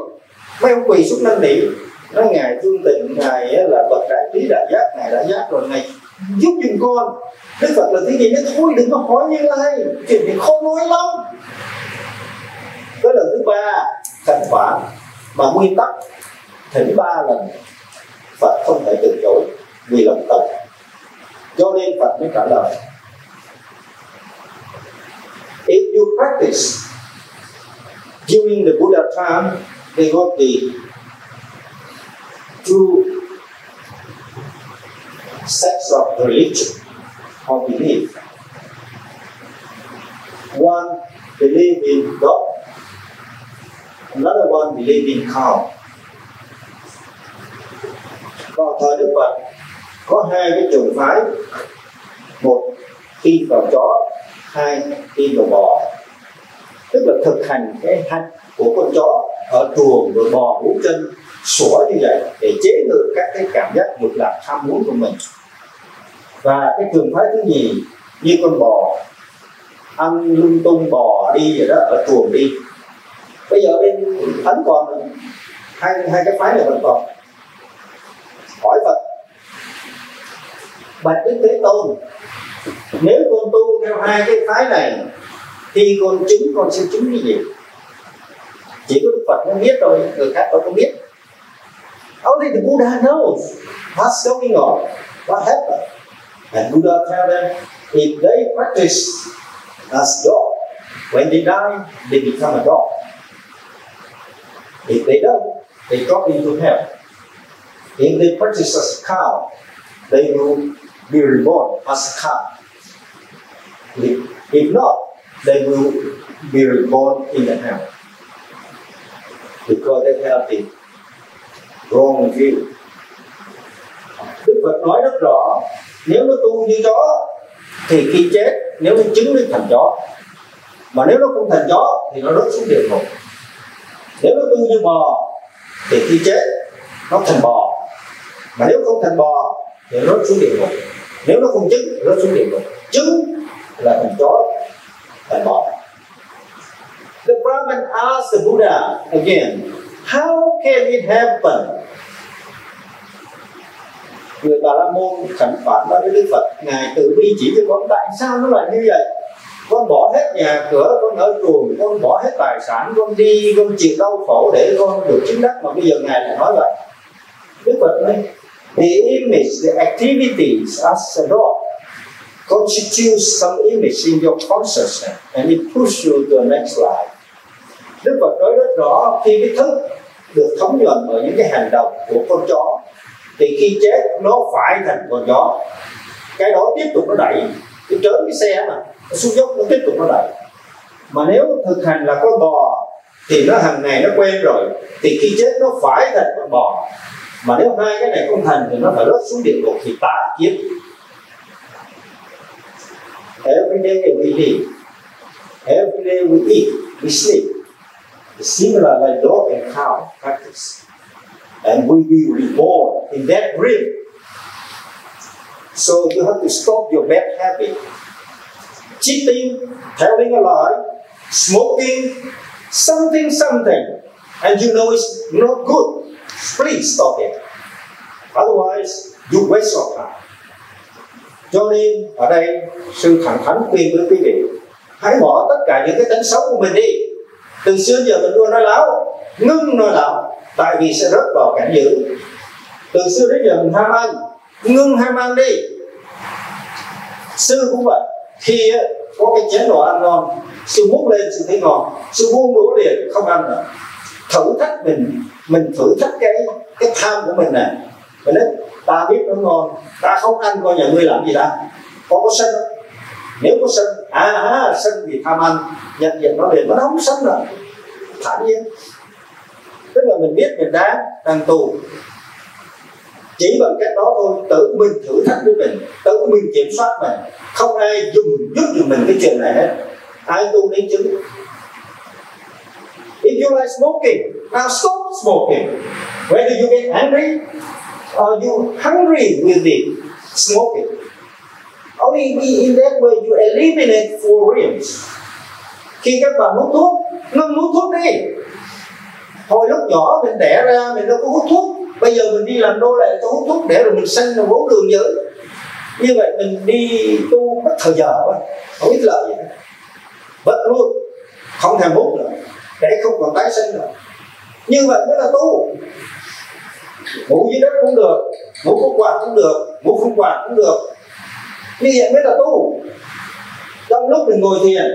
mấy ông quỳ xuống năn nỉ. Nói Ngài Thương Tình, Ngài là bậc đại trí đại giác, Ngài đã giác rồi, Ngài giúp dùm con. Đức Phật là thứ gì? Nói thôi đừng có hỏi Như Lai, chuyện thì khó nói lắm. Cái lần thứ ba thành quả mà nguyên tắc thỉnh ba lần Phật không thể từ chối vì lòng tật, cho nên Phật mới trả lời: If you practice during the Buddha time, they got the true sects of religion or belief. One believe in God, another one believe in cow. Vào thời Đức Phật có hai cái trường phái, một tin vào chó, hai tin vào bò. Tức là thực hành cái hạnh của con chó ở chuồng, rồi bò ngủ chân sủa như vậy để chế ngự các cái cảm giác dục lạc ham muốn của mình. Và cái trường phái thứ gì, như con bò ăn lung tung bò đi rồi đó, ở chuồng đi. Bây giờ bên Ấn còn hai cái phái này vẫn còn. Hỏi Phật: Bạch Đức Thế Tôn, nếu con tu theo hai cái phái này thì con sẽ chứng cái gì? Chỉ có Đức Phật mới biết thôi, người khác đâu không biết. Only the Buddha knows what's going on, what happened. And Buddha tell them, if they practice as dog, when they die, they become a dog. If they don't, they drop into hell. If they practice as a cow, they will be reborn as a cow. If not, they will be reborn in the hell because they have the wrong view. Đức Phật nói rất rõ, nếu nó tu như chó thì khi chết, nếu nó chứng đến thành chó, mà nếu nó không thành chó thì nó rớt xuống địa ngục. Nếu nó tu như bò thì khi chết nó thành bò, mà nếu không thành bò thì nó rớt xuống địa ngục. Nếu nó không chứng thì rớt xuống địa ngục. Chứng là thành chó. The Brahman asked the Buddha again, how can it happen? Người Bà La Môn khẩn phản nói với Đức Phật: Ngài tự bi chỉ cho con, tại sao nó lại như vậy? Con bỏ hết nhà cửa, con ở ruộng, con bỏ hết tài sản, con đi, con chịu đau khổ để con được chứng đắc, mà bây giờ Ngài lại nói vậy. Đức Phật nói: The image, the activities as a dog constitutes some image in your consciousness and it pushes you to the next life. Đức Phật nói rất rõ, khi cái thức được thống nhuận bởi những cái hành động của con chó thì khi chết nó phải thành con chó. Cái đó tiếp tục nó đẩy, cái trớn cái xe mà nó xuống dốc, nó tiếp tục nó đẩy. Mà nếu thực hành là con bò thì nó hàng ngày nó quen rồi, thì khi chết nó phải thành con bò. Mà nếu hai cái này không thành thì nó phải rớt xuống địa ngục, thì tà kiếp. Every day we live, every day we eat, we sleep. It's similar like dog and cow practice. And we will be reborn in that realm. So you have to stop your bad habit. Cheating, telling a lie, smoking, something. And you know it's not good. Please stop it. Otherwise, you waste your time. Cho nên ở đây sư thẳng thắn khuyên với quý vị, hãy bỏ tất cả những cái tính xấu của mình đi. Từ xưa giờ mình luôn nói láo, ngưng nói láo, tại vì sẽ rớt vào cảnh dữ. Từ xưa đến giờ mình ham ăn, ngưng ham ăn đi. Sư cũng vậy, khi có cái chén đồ ăn ngon, sư múc lên sư thấy ngon, sư buông đũa liền không ăn nữa. Thử thách mình thử thách cái tham của mình này. Mình nói, ta biết nó ngon, ta không ăn coi nhà ngươi làm gì ta. Có sân không? Nếu có sân, sân vì tham ăn, nhận diện nó liền, nó không sân nữa. Thản nhiên. Tức là mình biết mình đang tù. Chỉ bằng cách đó thôi, tự mình thử thách với mình, tự mình kiểm soát mình. Không ai giúp mình cái chuyện này hết. Ai tu đến chứng. If you like smoking, now stop smoking. Whether you get angry, are you hungry with it? Smoking. Only in that way you eliminate four realms. Khi các bạn hút thuốc, ngưng hút thuốc đi. Hồi lúc nhỏ mình đẻ ra mình đâu có hút thuốc, Bây giờ mình đi làm nô lệ tôi hút thuốc để rồi mình sanh vào vốn đường giới. Như vậy mình đi tu mất thời giờ quá, không ít lợi gì hết. Bất luôn, không thèm hút nữa, để không còn tái sinh nữa. Như vậy mới là tu. Ngủ dưới đất cũng được, ngủ có quạt cũng được, ngủ không quạt cũng được. Như vậy mới là tu. Trong lúc mình ngồi thiền,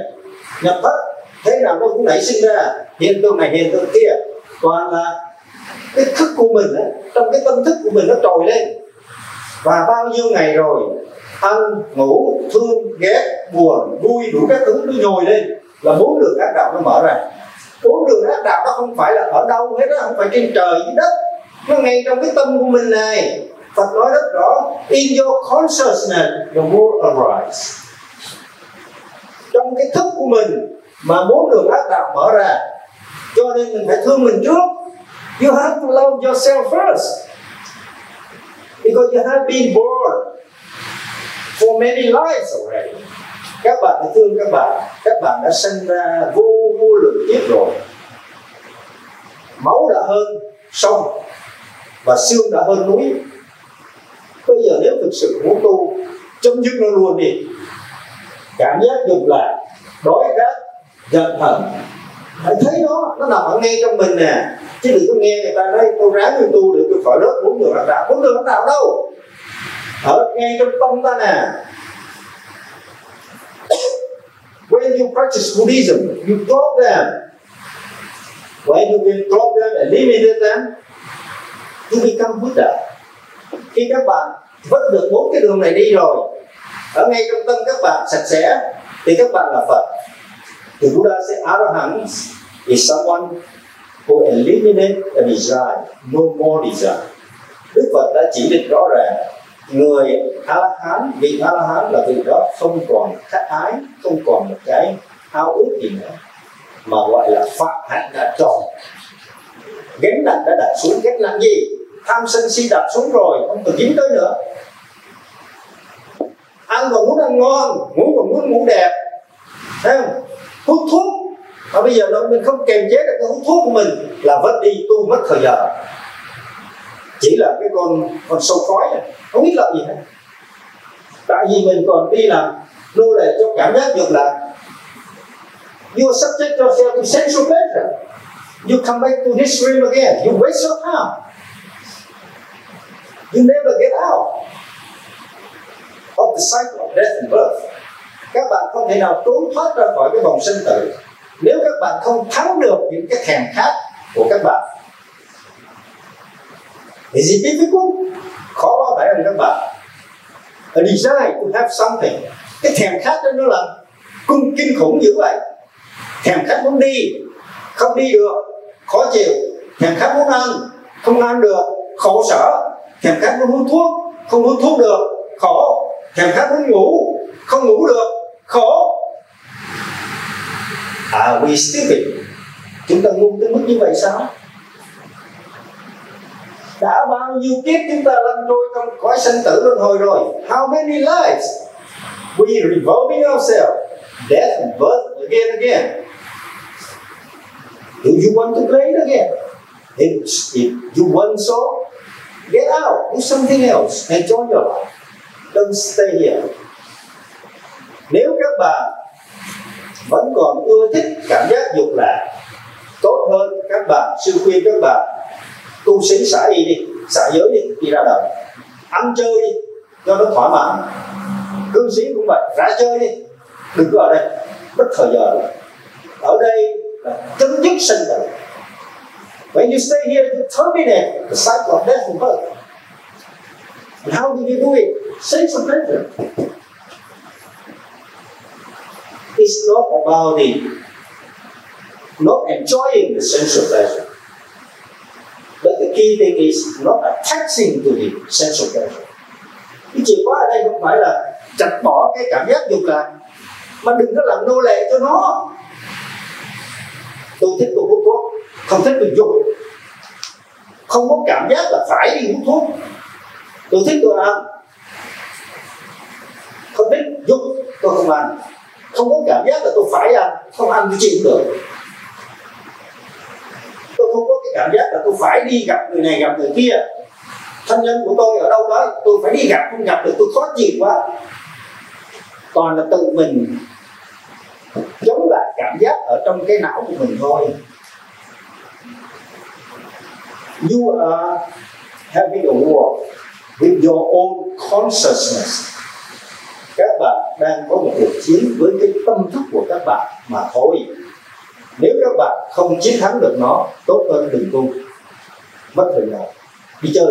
nhập thất, thế nào nó cũng nảy sinh ra hiện tượng này hiện tượng kia, toàn là cái thức của mình đó, trong cái tâm thức của mình nó trồi lên. Và bao nhiêu ngày rồi ăn, ngủ, thương, ghét, buồn, vui, đủ các thứ nó nhồi lên, là bốn đường ác đạo nó mở ra. Bốn đường ác đạo nó không phải là ở đâu hết đó, không phải trên trời dưới đất, nó ngay trong cái tâm của mình này. Phật nói rất rõ, in your consciousness the world arise. Trong cái thức của mình mà bốn đường ác đạo mở ra, cho nên mình phải thương mình trước. You have to love yourself first, because you have been born for many lives already. Các bạn phải thương các bạn đã sinh ra vô lượng kiếp rồi. Máu đã hơn sông và xương đã hơn núi. Bây giờ nếu thực sự muốn tu, chấm dứt nó luôn đi. Cảm giác dục lạc, đói khát, giận hận, hãy thấy nó nằm ở ngay trong mình nè, chứ đừng có nghe người ta nói tôi ráng tôi tu để tôi khỏi lớp bốn đường ác đạo. Bốn đường ác đạo đâu, ở ngay trong tâm ta nè. When you practice Buddhism, you drop them. When you will drop them and eliminate them, you become Buddha. Khi các bạn vất được bốn cái đường này đi rồi, ở ngay trong tâm các bạn sạch sẽ, thì các bạn là Phật. The Buddha said, Arahant is someone who eliminates a desire, no more desire. Đức Phật đã chỉ định rõ ràng, người A-la-hán, vị A-la-hán là vị đó không còn khát ái, không còn một cái ao ước gì nữa, mà gọi là phạm hạnh đã tròn, gánh nặng đã đặt xuống. Gánh làm gì? Tham sân si đặt xuống rồi, không còn dính tới nữa. Ăn còn muốn ăn ngon, ngủ còn muốn ngủ đẹp, thấy không? Hút thuốc, mà bây giờ đâu mình không kềm chế được cái hút thuốc của mình là vẫn đi tu mất thời giờ, chỉ là cái con sâu khói này, không biết lợi gì hết. Tại vì mình còn đi làm nô lệ cho cảm giác dục lạc. You subject yourself to sensual pleasure. You come back to this dream again. You waste your time. You never get out of the cycle of death and birth. Các bạn không thể nào trốn thoát ra khỏi cái vòng sinh tử nếu các bạn không thắng được những cái thèm khát của các bạn. Is it difficult? Khó quá phải không các bạn? A desire to have something. Cái thèm khát đó nó là kinh khủng dữ vậy. Thèm khát muốn đi, không đi được, khó chịu. Thèm khát muốn ăn, không ăn được, khổ sở. Thèm khát muốn hút thuốc, không hút thuốc được, khổ. Thèm khát muốn ngủ, không ngủ được, khổ. Are we stupid? Chúng ta ngu tới mức như vậy sao? Đã bao nhiêu kiếp chúng ta lăn trôi trong cõi sinh tử luân hồi rồi. How many lives we revolving ourselves, death and birth again and again. Do you want to play it again? If you want so, get out, do something else, enjoy your life. Don't stay here. Nếu các bạn vẫn còn ưa thích cảm giác dục lạc, tốt hơn các bạn, sư khuyên các bạn tu sĩ xả y đi, xả giới đi, đi ra đời, ăn chơi đi, cho nó thỏa mãn. Cư sĩ cũng vậy, ra chơi đi, đừng có ở đây, bất thời giờ. Ở đây là chấm dứt sinh tử. When you stay here, you terminate the cycle of death and birth. And how do you do it? Sense of pleasure. It's not about not enjoying the sense of pleasure. But the key thing is not attaching to the sense of pleasure. Cái chìa khóa ở đây không phải là chặt bỏ cái cảm giác dục lạc, mà đừng có làm nô lệ cho nó. Tôi thích tôi hút thuốc, không thích tôi dùng. Không có cảm giác là phải đi hút thuốc. Tôi thích tôi ăn, không thích dùng tôi không ăn. Không có cảm giác là tôi phải ăn, không ăn tôi chịu được. Tôi không có cái cảm giác là tôi phải đi gặp người này gặp người kia, thân nhân của tôi ở đâu đó tôi phải đi gặp, không gặp được tôi khó chịu quá. Còn là tự mình chống lại cảm giác ở trong cái não của mình thôi. You are having a war with your own consciousness. Các bạn đang có một cuộc chiến với cái tâm thức của các bạn mà thôi. Nếu các bạn không chiến thắng được nó, tốt hơn đừng tu, mất thời gian đi chơi.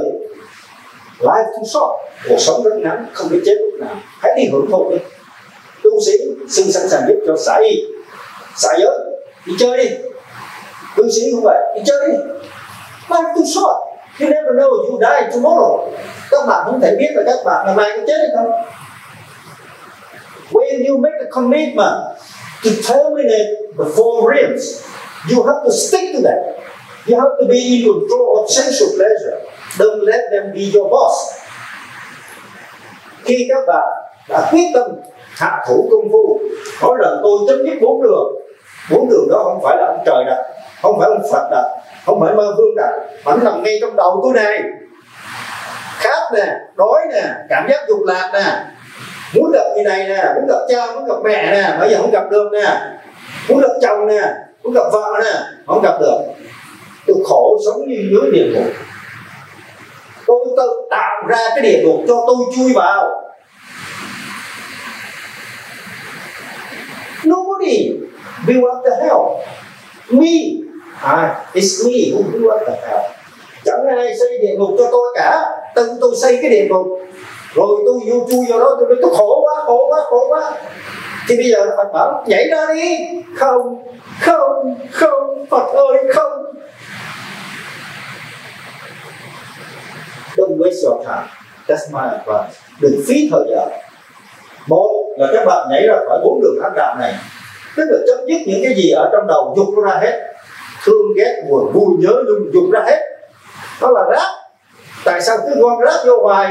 Life too short, cuộc sống rất ngắn, không biết chết lúc nào, hãy đi hưởng thụ đi. Tu sĩ xin sẵn sàng giúp cho xã y, xã giới, đi chơi đi. Tu sĩ cũng vậy, đi chơi đi. Life too short, you never know you die tomorrow. Các bạn không thể biết là các bạn là mai có chết hay không. When you make a commitment to terminate the four realms, you have to stick to that. You have to be in control of sensual pleasure. Don't let them be your boss. Khi các bạn đã quyết tâm hạ thủ công phu, mỗi lần tôi chấm dứt bốn đường đó không phải là ông trời đặt, không phải ông Phật đặt, không phải mơ vương đặt, mà nó nằm ngay trong đầu tôi này. Khát nè, đói nè, cảm giác dục lạc nè, muốn gặp người này nè, muốn gặp cha, muốn gặp mẹ nè, bây giờ không gặp được nè, muốn gặp chồng nè, muốn gặp vợ nè, không gặp được. Tôi khổ sống như dưới địa ngục. Tôi tự tạo ra cái địa ngục cho tôi chui vào. Nobody build up the hell. It's me who build up the hell. Chẳng ai xây địa ngục cho tôi cả. Tự tôi xây cái địa ngục, rồi tôi vô chui vào đó, tôi nói tôi khổ quá. Thì bây giờ Phật bảo nhảy ra đi. Không, Phật ơi không. Don't waste your time. That's my advice. Đừng phí thời gian. Một là các bạn nhảy ra khỏi bốn đường ác đạo này, tức là chấm dứt những cái gì ở trong đầu, dục ra hết, thương ghét buồn vui nhớ nhung dục ra hết. Đó là rác. Tại sao cứ gom rác vô hoài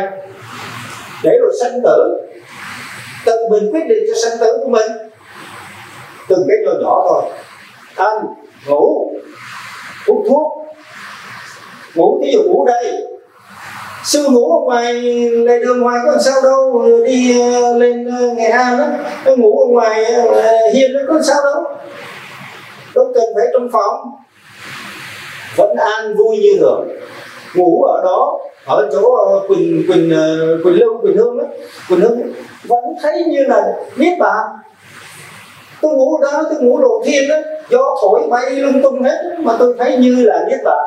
để rồi sanh tử? Tự mình quyết định cho sanh tử của mình, từng cái nhỏ thôi. Ăn, ngủ, uống thuốc, ngủ ví dụ ngủ đây. Sư ngủ ở ngoài lề đường ngoài có làm sao đâu, đi lên Nghệ An đó, nó ngủ ở ngoài hiên nó có làm sao đâu, đâu cần phải trong phòng, vẫn an vui như thường. Ngủ ở đó, ở chỗ Quỳnh Hương vẫn thấy như là biết bạn. Tôi ngủ ở đó, tôi ngủ đầu tiên đó, gió thổi bay lung tung hết mà tôi thấy như là biết bạn.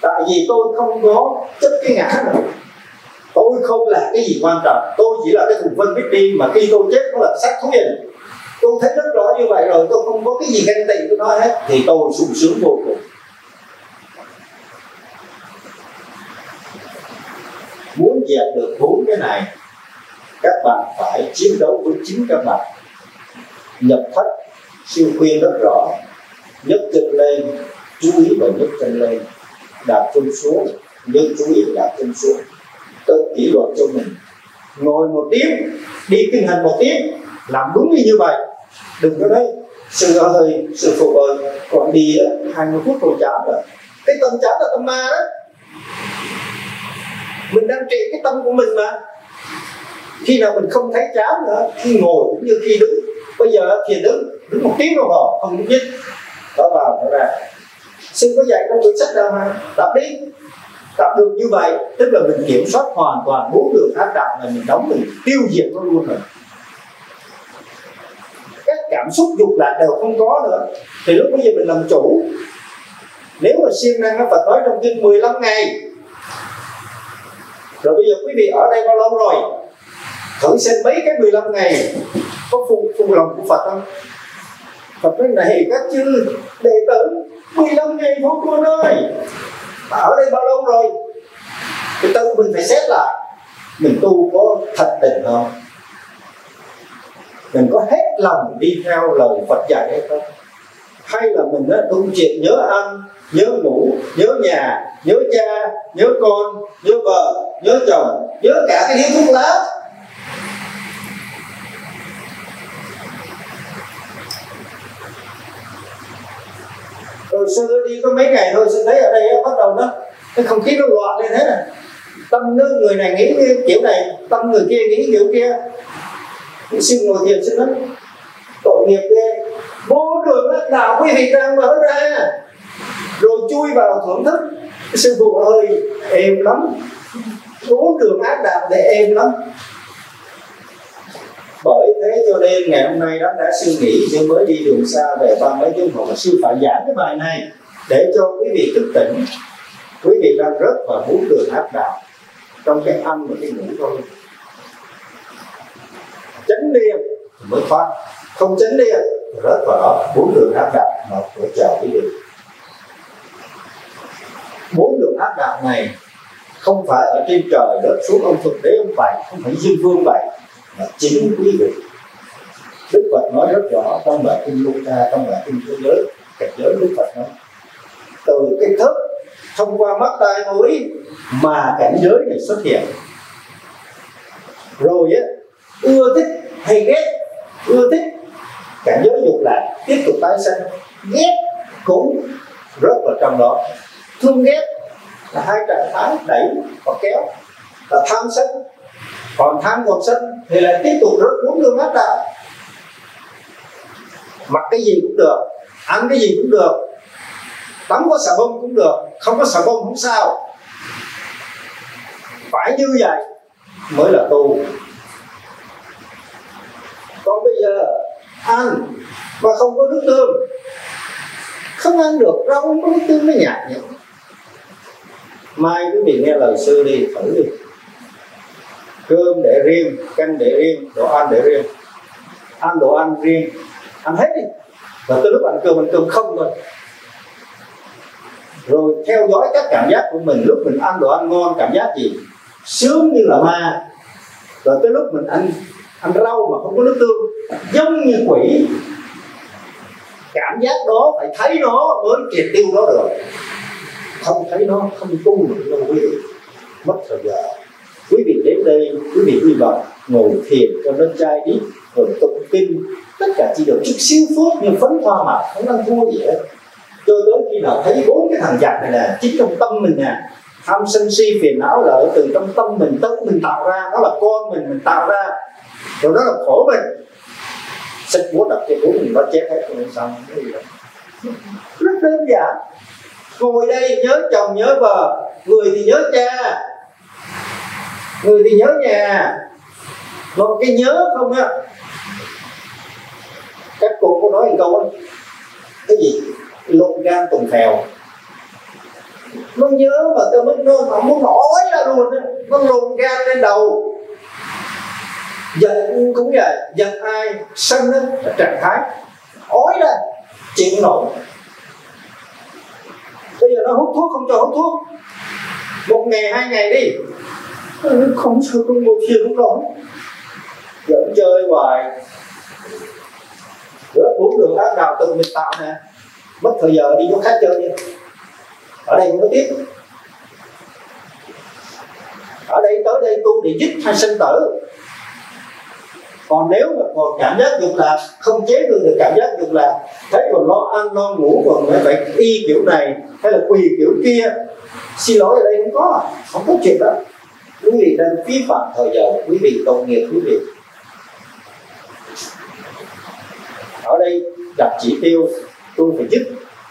Tại vì tôi không có chấp cái ngã này. Tôi không là cái gì quan trọng, tôi chỉ là cái thùng phân biết đi, mà khi tôi chết nó là xác thuyền. Tôi thấy rất rõ như vậy rồi, tôi không có cái gì ganh tị của nó hết, thì tôi sung sướng vô cùng. Muốn dẹp được bốn cái này, các bạn phải chiến đấu với chính các bạn. Nhập thất siêu khuyên rất rõ, nhấc chân lên, chú ý và nhấc chân lên, đạp chân xuống, nhớ chú ý đạp chân xuống. Tự kỷ luật cho mình, ngồi một tiếng, đi kinh hành một tiếng, làm đúng như vậy. Đừng có đấy sư ơi, sư phụ ơi, còn đi 20 phút rồi chán rồi. Cái tâm chán là tâm ma đó. Mình đang trị cái tâm của mình mà. Khi nào mình không thấy chán nữa, khi ngồi cũng như khi đứng. Bây giờ thì đứng một tiếng rồi họ không nhúc nhích, đó vào đó ra. Sư có dạy trong quyển sách đâu mà tập đi, tập được như vậy tức là mình kiểm soát hoàn toàn bốn đường ác đạo này, mình đóng mình tiêu diệt nó luôn rồi. Các cảm xúc dục lạc đều không có nữa, thì lúc bây giờ mình làm chủ. Nếu mà siêng năng nó Phật nói trong kinh 15 ngày. Rồi bây giờ quý vị ở đây bao lâu rồi? Thử xem mấy cái 15 ngày có phù lòng của Phật không? Phật nói này các chư đệ tử, 15 ngày vô con ơi, ở đây bao lâu rồi? Thì tự mình phải xét lại, mình tu có thật tình không? Mình có hết lòng đi theo lời Phật dạy hay không? Hay là mình đã tu chuyện nhớ ăn, nhớ ngủ, nhớ nhà, nhớ cha, nhớ con, nhớ vợ, nhớ chồng, nhớ cả cái điếu thuốc lá. rồi sư đi có mấy ngày thôi, sư thấy ở đây bắt đầu đó cái không khí nó loạn lên thế này, tâm nước người này nghĩ kiểu này, tâm người kia nghĩ kiểu kia. Sư ngồi thiền sư nói tội nghiệp ghê, vô đường ác đạo quý vị đang mở ra rồi chui vào thưởng thức. Sư phụ ơi, êm lắm, bốn đường ác đạo để êm lắm. Bởi thế cho nên ngày hôm nay đã suy nghĩ, nhưng mới đi đường xa về ba mấy tiếng hồ, sư phải giảng cái bài này để cho quý vị thức tỉnh. Quý vị đang rớt vào bốn đường ác đạo trong cái ăn và cái ngủ thôi. Chánh niệm mới thoát, không chánh niệm rớt vào đó bốn đường ác đạo mà phải chờ quý vị. Bốn đường ác đạo này không phải ở trên trời đất xuống ông Phật Đế ông Bày, không phải Diêm Vương Bày, mà chính quý vị. Đức Phật nói rất rõ trong bài kinh Luca, trong bài kinh Thế Giới, cảnh giới Đức Phật nói từ cái thức thông qua mắt tai mũi mà cảnh giới này xuất hiện. Rồi á, ưa thích hay ghét, ưa thích cảnh giới dục lạc tiếp tục tái sanh, ghét cũng rớt vào trong đó. Thương ghét là hai trạng thái đẩy và kéo, là tham sân. Còn tham còn sân thì lại tiếp tục rớt xuống đường ác đạo. Mặc cái gì cũng được, ăn cái gì cũng được, tắm có xà bông cũng được, không có xà bông không sao. Phải như vậy mới là tu. Còn bây giờ ăn mà không có nước tương, không ăn được rau không có nước tương mới nhạt nhẽo. Mai quý vị nghe lời sư đi, thử đi. Cơm để riêng, canh để riêng, đồ ăn để riêng, ăn đồ ăn riêng, ăn hết đi. Và tới lúc ăn cơm không thôi. Rồi theo dõi các cảm giác của mình. Lúc mình ăn đồ ăn ngon cảm giác gì? Sướng như là ma. Rồi tới lúc mình ăn rau mà không có nước tương, giống như quỷ. Cảm giác đó phải thấy nó mới triệt tiêu nó được. Không thấy nó không tu được đâu quý vị, mất thời gian. Quý vị đến đây, quý vị đi vào ngồi thiền cho nó trai đi, rồi tụng kinh, tất cả chỉ được chút xíu phút nhưng phấn hoa mặt, không ăn thua gì hết. Cho tới khi nào thấy bốn cái thằng giặc này nè, chính trong tâm mình nè, tham sân si phiền não là ở từ trong tâm mình, tâm mình tạo ra, đó là con mình tạo ra, rồi đó là khổ mình. Sách búa đập cái búa mình nó chết hết rồi xong, rất đơn giản. Ngồi đây nhớ chồng nhớ vợ, người thì nhớ cha, người thì nhớ nhà, còn cái nhớ không á. Các cô có nói một câu á, cái gì lộn gan tùng phèo, nó nhớ mà tôi mới nó muốn nói ra luôn á, nó lộn gan lên đầu. Giận cũng vậy, giận ai sân á là trạng thái ói ra chuyện nổi. Bây giờ nó hút thuốc không cho hút thuốc, một ngày hai ngày đi, không sao không một kia không nói, giỡn chơi hoài, rớt bốn đường ác đạo tự mình tạo nè, mất thời giờ đi chỗ khác chơi đi, ở đây không có tiếp, ở đây tới đây tu để dứt hay sinh tử. Còn nếu mà còn cảm giác dục lạc, không chế được cảm giác dục lạc, thấy còn lo ăn lo ngủ, còn phải y kiểu này hay là quỳ kiểu kia, xin lỗi ở đây không có chuyện đó. Quý vị đang phí phạm thời giờ, quý vị tội nghiệp quý vị. Ở đây đặt chỉ tiêu tôi phải dứt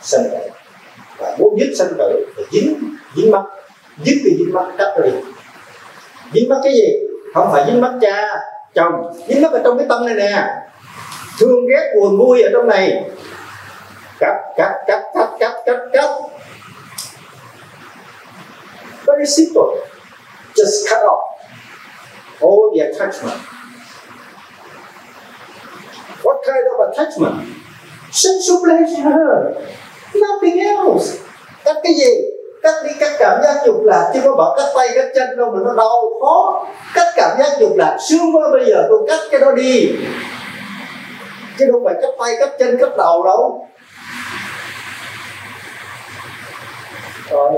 sanh tử, và muốn dứt sanh tử phải dính mắc, dứt thì dính mắc cách rồi. Dính mắc cái gì? Không phải dính mắc cha chồng, dính mắc ở trong cái tâm này nè, thương ghét buồn vui ở trong này, cắt. Very simple. Just cut off all the attachment. What kind of attachment? Sensual pleasure. Nothing else. Cắt cái gì? Cắt đi các cảm giác dục lạc, chứ có bỏ cắt tay cắt chân đâu mà nó đau khó. Cắt cảm giác dục lạc sướng quá, bây giờ tôi cắt cái đó đi, chứ không phải cắt tay cắt chân cắt đầu đâu. Rồi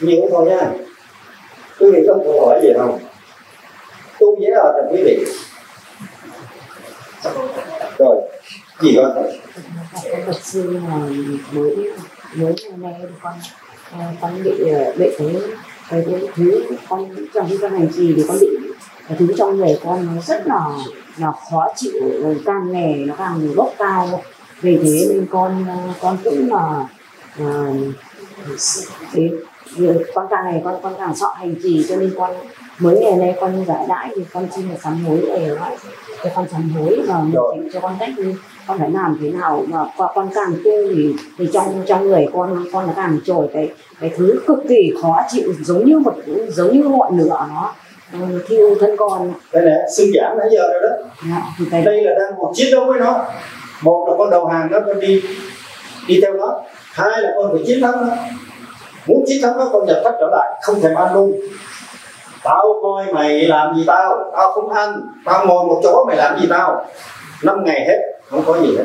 nhiều thôi nha. Quý vị có câu hỏi gì không? Tu dễ ở trong quý vị. Rồi, gì con? Bác sư là mới mới nay con bị thứ con trong cái hành trì thì con bị thứ trong người con nó rất là khó chịu, càng nghề nó càng bốc cao. Vì thế nên con cũng là con càng ngày con càng sợ hành trì, cho nên con mới ngày nay con giải đãi thì con xin là sám hối để cho con sám hối và mình cho con cách con phải làm thế nào mà con càng tu thì trong người con nó càng trồi cái thứ cực kỳ khó chịu, giống như ngọn lửa nó thiêu thân con. Đây nè, suy giảm nãy giờ rồi đó. Đây là đang một chiến đấu với nó. Một là con đầu hàng nó, con đi theo nó. Hai là con phải chiến thắng nó. Muốn chiến thắng nó con nhập thất trở lại, không thèm ăn luôn. Tao coi mày làm gì tao, tao không ăn, tao ngồi một chỗ mày làm gì tao. 5 ngày hết, không có gì hết.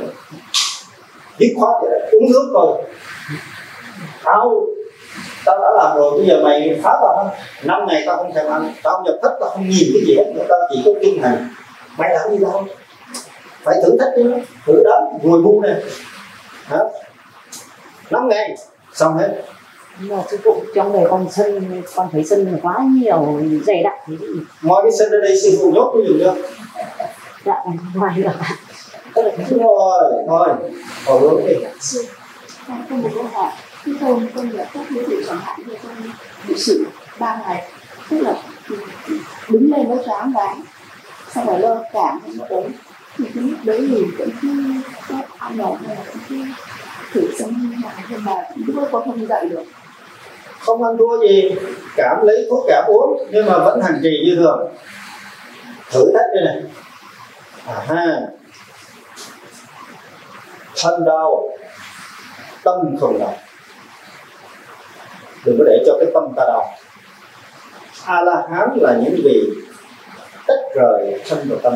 Dứt khoát vậy đấy, uống nước rồi. Tao đã làm rồi, bây giờ mày phá tao không? 5 ngày tao không thèm ăn, tao không nhập thất, tao không nhìn cái gì hết, tao chỉ có kinh này. Mày làm gì đâu? Phải thử thách chứ, thử đó, ngồi bu này. Hả? 5 ngày, xong hết. Nhưng mà sư phụ trong đời con sân, con thấy sân quá nhiều, dày đặc thế gì? Ngoài cái sân ở đây sư phụ nhốt cái gì nữa? Dạ, ngoài được ạ. Đúng rồi, thôi, hồi hướng đi. Sư, con có một câu hỏi. Khi con gặp các đối tượng chẳng hạn như con bị xử 3 ngày, tức là đứng lên nó choáng váng, xong rồi lơ cảm nó ốm, thì cái lúc đấy thì vẫn cứ ăn nổi hay là vẫn cứ thử sống lại, nhưng mà lúc đó con không dậy được. Không ăn thua gì, cảm lấy thuốc cảm uống, nhưng mà vẫn hành trì như thường. Thử thách đây này. Thân đau, tâm không đau. Đừng có để cho cái tâm ta đau. A-la-hán là những vị tách rời thân và tâm.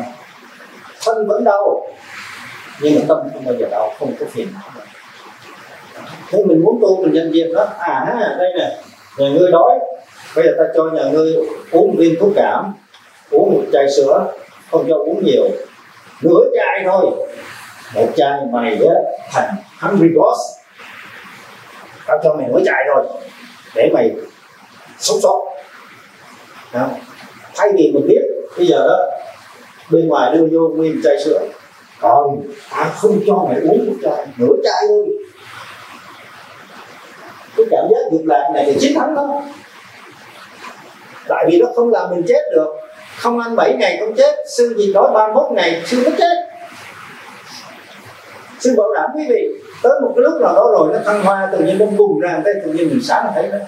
Thân vẫn đau, nhưng mà tâm không bao giờ đau, không có phiền não. Thế mình muốn tu mình nhận diện đó. Đây nè, nhà ngươi đói, bây giờ ta cho nhà ngươi uống viên thuốc cảm, uống một chai sữa, không cho uống nhiều, nửa chai thôi. Một chai mày á thành hungry boss, tao cho mày nửa chai thôi để mày sống sót. Thay vì mình biết bây giờ đó bên ngoài đưa vô nguyên chai sữa, còn ta không cho mày uống một chai, nửa chai thôi. Cái cảm giác dục lạc này thì chiến thắng đó, tại vì nó không làm mình chết được. Không ăn 7 ngày không chết, sư gì đó 31 ngày sư mới chết. Sư bảo đảm quý vị, tới một cái lúc nào đó rồi nó thăng hoa, tự nhiên nó bùng ra, tự nhiên mình sáng thấy đó.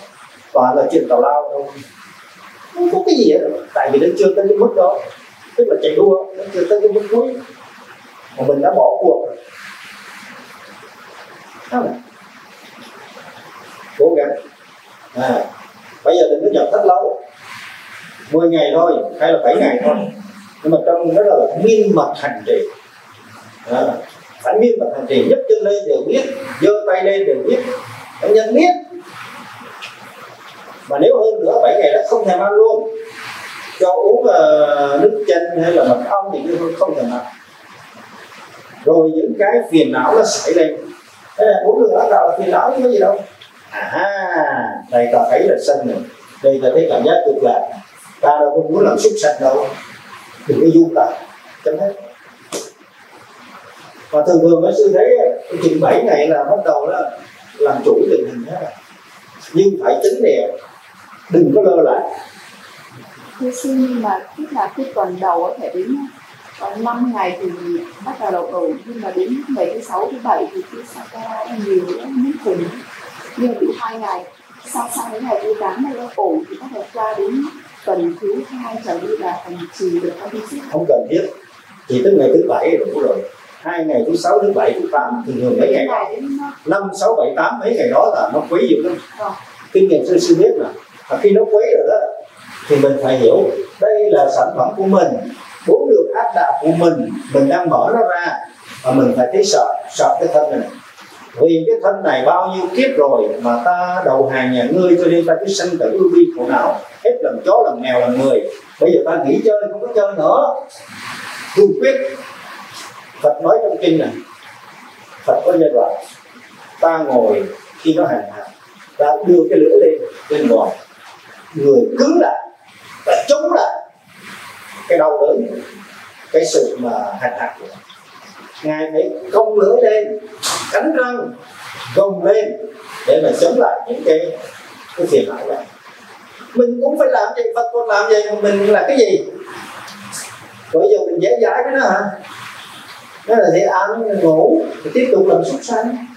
Toàn là chuyện tào lao đâu, không có cái gì hết. Tại vì nó chưa tới cái mức đó, tức là chạy đua, nó chưa tới cái mức cuối mà mình đã bỏ cuộc rồi. Cố gắng. Bây giờ đừng có nhập thất lâu, 10 ngày thôi, hay là 7 ngày thôi. Nhưng mà trong đó là miên mật hành trì. Phải miên mật hành trì, nhấc chân lên đều biết, giơ tay lên đều biết, phải nhận biết. Mà nếu hơn nữa 7 ngày là không thèm ăn luôn, cho uống nước chanh hay là mật ong thì cũng không thèm ăn. Rồi những cái phiền não nó xảy lên. Thế là uống được là phiền não chứ có gì đâu. Đây ta thấy là sân rồi, đây ta thấy cảm giác cực lạc. Ta đâu có muốn làm xúc sạch đâu, đừng có du tà, chấm hết. Và thường thường mấy sư thấy chừng 7 ngày là bắt đầu đó, làm chủ tình hình hết. Nhưng phải tính đẹp, đừng có lơ lại. Thưa sư, nhưng mà tức là cái tuần đầu có thể đến còn 5 ngày thì bắt đầu đầu cầu, nhưng mà đến ngày thứ 6, thứ 7 thì cái Saka nhiều nữa, muốn cùng. Nhưng mà 2 ngày, sau đến ngày thứ 8 này nó ổn thì bắt đầu qua đến tuần thứ 2 trở đi là hành trì được không? Không cần thiết, chỉ tới ngày thứ 7 đủ rồi. 2 ngày thứ 6, thứ 7, thứ 8 thường thường mấy ngày đó, 5, 6, 7, 8 mấy ngày đó là nó quấy dữ lắm. Kinh nghiệm sư biết là khi nó quấy rồi đó thì mình phải hiểu đây là sản phẩm của mình, vốn được áp đặt của mình đang mở nó ra và mình phải thấy sợ cái thân này. Vì cái thân này bao nhiêu kiếp rồi mà ta đầu hàng nhà ngươi, cho nên ta cứ sanh tử ưu bi khổ não, hết làm chó làm mèo làm người. Bây giờ ta nghỉ chơi, không có chơi nữa, cương quyết. Phật nói trong kinh này, Phật có giai đoạn ta ngồi khi nó hành hạ và đưa cái lửa lên lên ngọn, người cứng lại và chống lại cái đau đớn, cái sự mà hành hạ của nó. Ngài phải không lửa lên, cánh răng gồng lên để mà chống lại những cái phiền não này. Mình cũng phải làm vậy, Phật còn làm vậy, mình là cái gì? Bây giờ mình dễ dãi với nó hả? Nó là để ăn, ngủ, tiếp tục làm súc sanh.